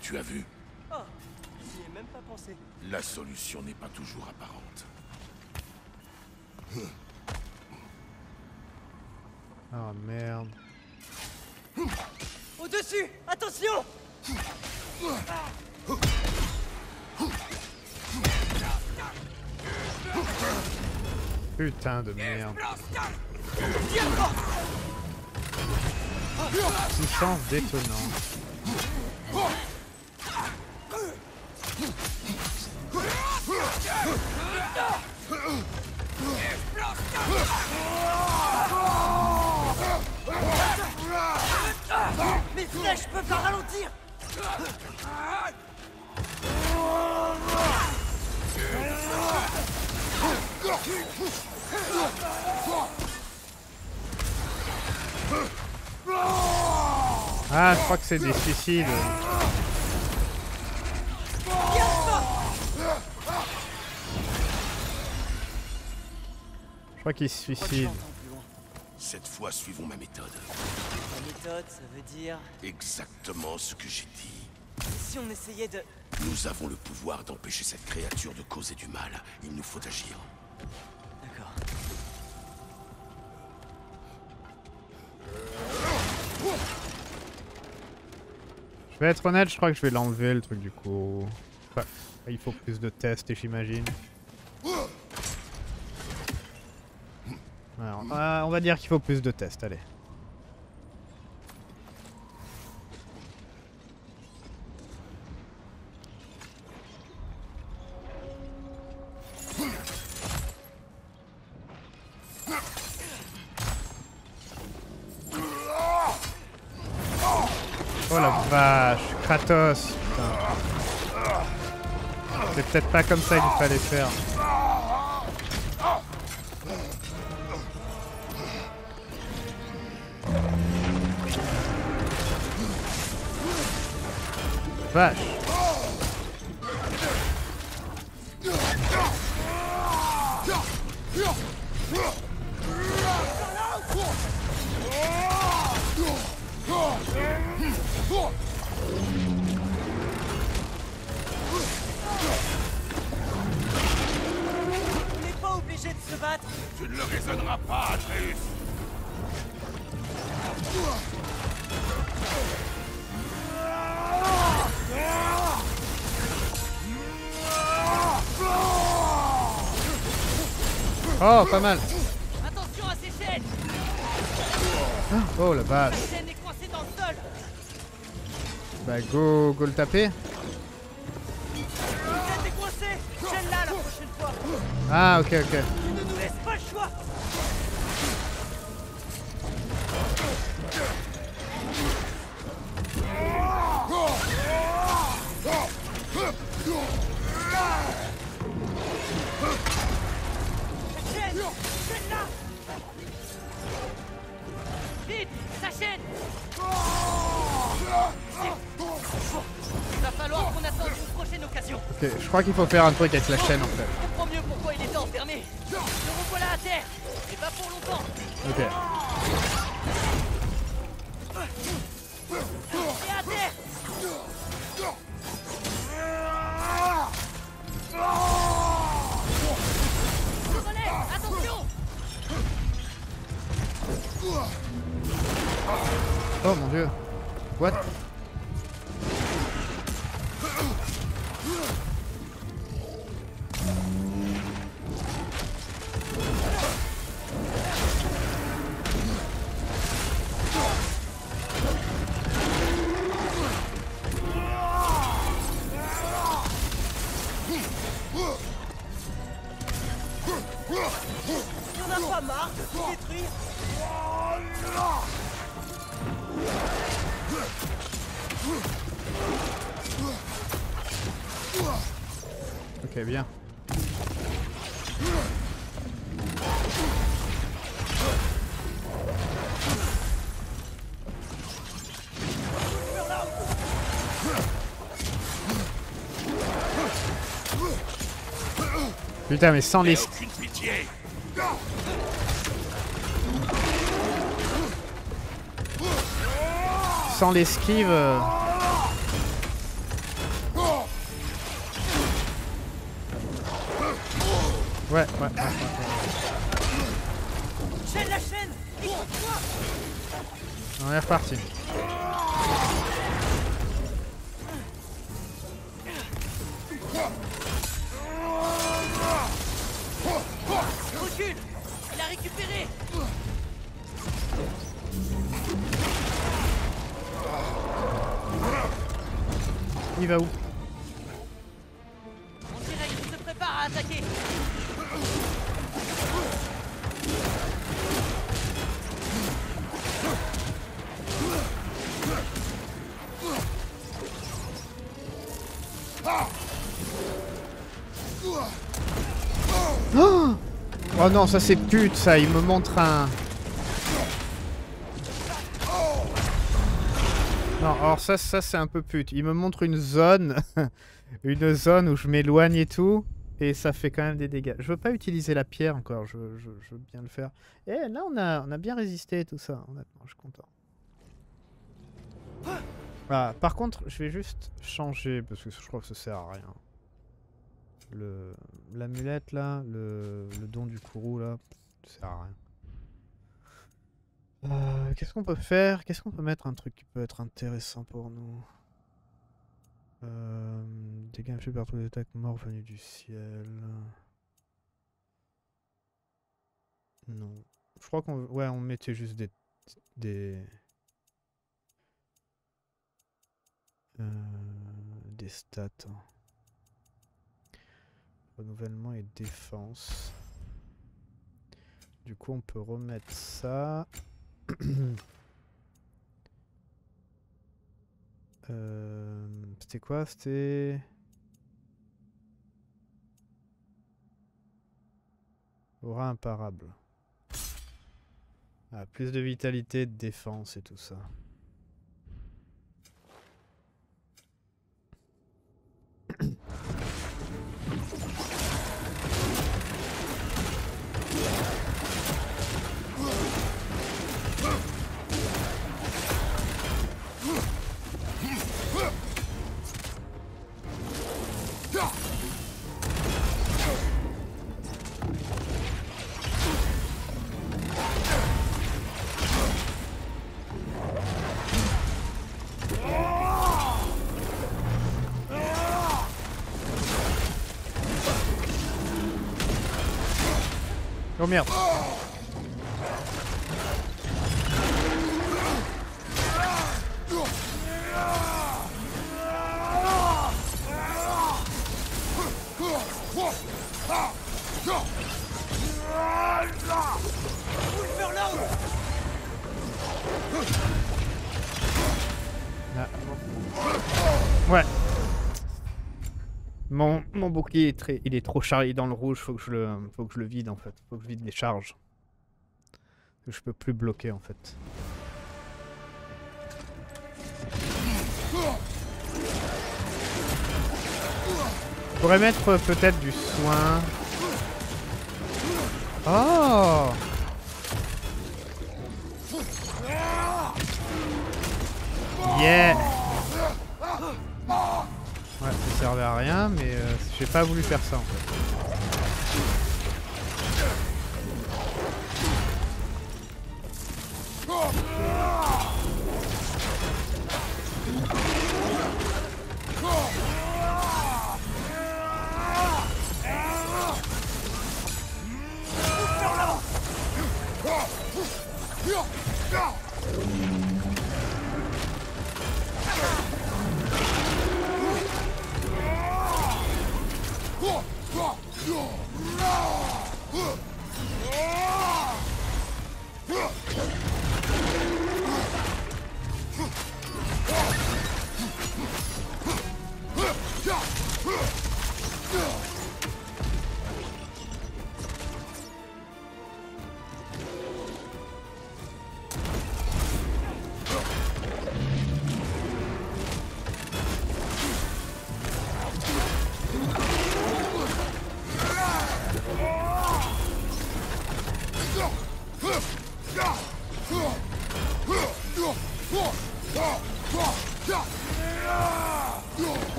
Tu as vu? Oh, j'y ai même pas pensé. La solution n'est pas toujours apparente. Oh merde. Au-dessus, attention. Putain de merde. Puissance détonnante. Mes flèches peuvent pas ralentir. Ah, je crois que c'est des suicides. Je crois qu'ils se suicident. Cette fois, suivons ma méthode. Ma méthode, ça veut dire... Exactement ce que j'ai dit. Si on essayait de... Nous avons le pouvoir d'empêcher cette créature de causer du mal. Il nous faut agir. D'accord. Je vais être honnête, je crois que je vais l'enlever le truc du coup. Enfin, il faut plus de tests, j'imagine. Alors, euh, on va dire qu'il faut plus de tests, allez. Kratos, putain. C'est peut-être pas comme ça qu'il fallait faire. Vache. Tu ne le raisonneras pas, Atreus. Oh, pas mal. Attention à ces chaînes. Oh la vache. La chaîne est coincée dans le sol. Bah go, go le taper. Ah ok ok. Vite, ça chaîne. Il va falloir qu'on attende une prochaine occasion. Ok, je crois qu'il faut faire un truc avec la chaîne en fait. Je comprends mieux pourquoi il était enfermé. Le revoilà à terre, et pas pour longtemps. Ok. Et à terre. Oh mon dieu. What? Ok, bien. Putain, mais sans les... Sans l'esquive... Euh... Ouais, ouais, ouais, ouais, ouais. Chaîne la chaîne. On est reparti. Recule. Il a récupéré. Il va où? On dirait qu'il se prépare à attaquer. Oh non, ça c'est pute, ça, il me montre un... Non, alors ça, ça c'est un peu pute. Il me montre une zone, une zone où je m'éloigne et tout, et ça fait quand même des dégâts. Je veux pas utiliser la pierre encore, je, je, je veux bien le faire. Et là, on a, on a bien résisté et tout ça, honnêtement, je suis content. Voilà, par contre, je vais juste changer, parce que je crois que ça sert à rien. Le l'amulette là, le, le don du courroux là, ça sert à rien. Euh, Qu'est-ce qu'on peut faire? Qu'est-ce qu'on peut mettre? Un truc qui peut être intéressant pour nous. Euh, Dégâts infligés par tous les attaques morts venus du ciel. Non. Je crois qu'on ouais, on mettait juste des... Des, euh, des stats. Renouvellement et défense. Du coup, on peut remettre ça. euh, C'était quoi? C'était... Aura imparable. Ah, plus de vitalité, de défense et tout ça. Oh merde. Là. Ouais. Mon, mon bouclier est très, il est trop chargé dans le rouge, faut que je le, faut que je le vide en fait, faut que je vide les charges. Je peux plus bloquer en fait. Je pourrais mettre peut-être du soin. Oh! Yeah! Ouais, ça servait à rien, mais euh, j'ai pas voulu faire ça en fait.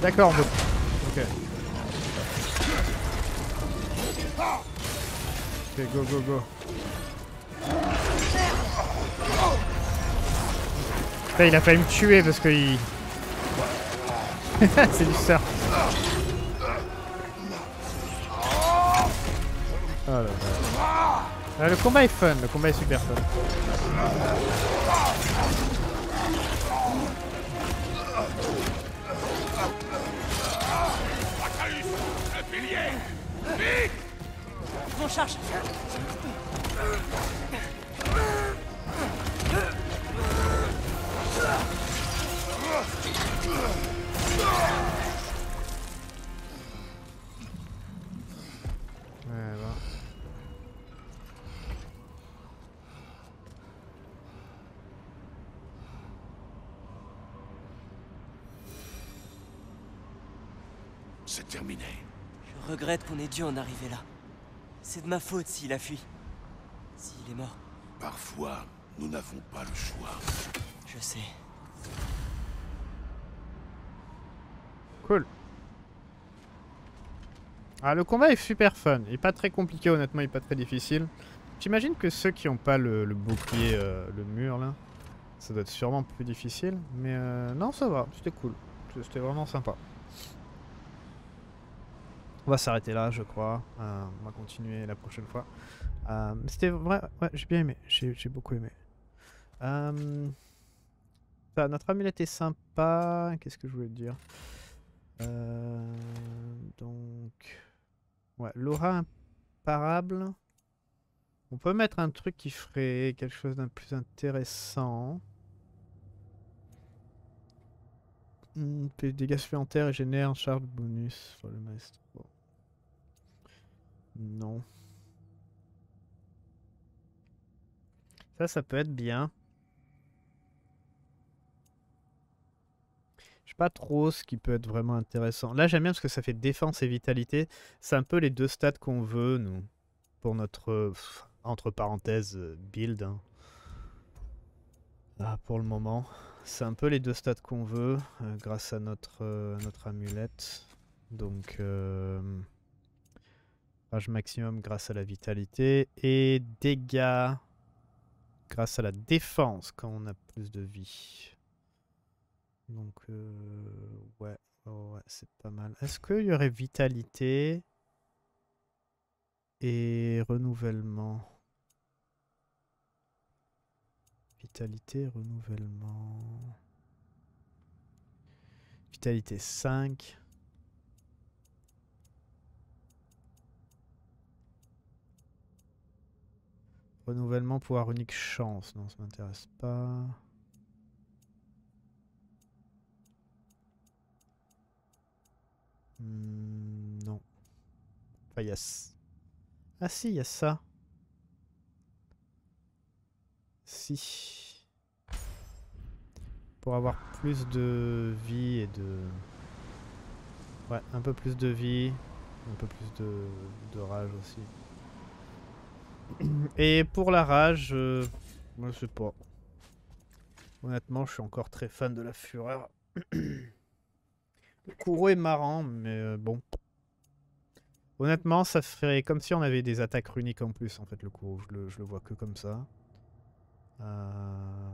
D'accord, donc. Ok. Ok, go, go, go. Putain, il a failli me tuer parce que il... C'est du surf. Oh là là. Ah, le combat est fun, le combat est super fun. On charge. Voilà. C'est terminé. Je regrette qu'on ait dû en arriver là. C'est de ma faute s'il a fui. S'il est mort. Parfois, nous n'avons pas le choix. Je sais. Cool. Ah, le combat est super fun. Il est pas très compliqué, honnêtement, il est pas très difficile. J'imagine que ceux qui n'ont pas le, le bouclier, euh, le mur là, ça doit être sûrement plus difficile. Mais euh, non, ça va, c'était cool. C'était vraiment sympa. On va s'arrêter là, je crois. Euh, on va continuer la prochaine fois. Euh, C'était vrai, ouais, j'ai bien aimé. J'ai j'ai beaucoup aimé. Euh, ça, notre amulette est sympa. Qu'est-ce que je voulais te dire? euh, Donc, ouais, l'aura imparable. On peut mettre un truc qui ferait quelque chose d'un plus intéressant. Hum, dégâts supplémentaires et génère un charge bonus sur le maestro. Bon. Non. Ça, ça peut être bien. Je sais pas trop ce qui peut être vraiment intéressant. Là, j'aime bien parce que ça fait défense et vitalité. C'est un peu les deux stats qu'on veut, nous. Pour notre, euh, entre parenthèses, build. Hein. Là, pour le moment. C'est un peu les deux stats qu'on veut, euh, grâce à notre, euh, à notre amulette. Donc... Euh... rage maximum grâce à la vitalité et dégâts grâce à la défense quand on a plus de vie. Donc euh, ouais, oh ouais c'est pas mal. Est-ce qu'il y aurait vitalité et renouvellement? Vitalité, renouvellement... Vitalité cinq... Renouvellement, pouvoir unique, chance. Non, ça m'intéresse pas. Hmm, non. Enfin, il y a... Ah si, il y a ça. Si. Pour avoir plus de vie et de... Ouais, un peu plus de vie, un peu plus de, de rage aussi. Et pour la rage, euh, moi je sais pas. Honnêtement, je suis encore très fan de la fureur. Le courroux est marrant, mais euh, bon. Honnêtement, ça ferait comme si on avait des attaques runiques en plus, en fait, le courroux. Je le, je le vois que comme ça. Euh...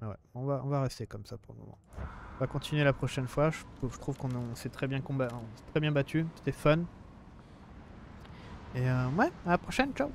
Ah ouais, on va, on va rester comme ça pour le moment. On va continuer la prochaine fois. Je, je trouve qu'on s'est très bien combat, on s'est très bien battu. C'était fun. Et euh, ouais, à la prochaine, ciao.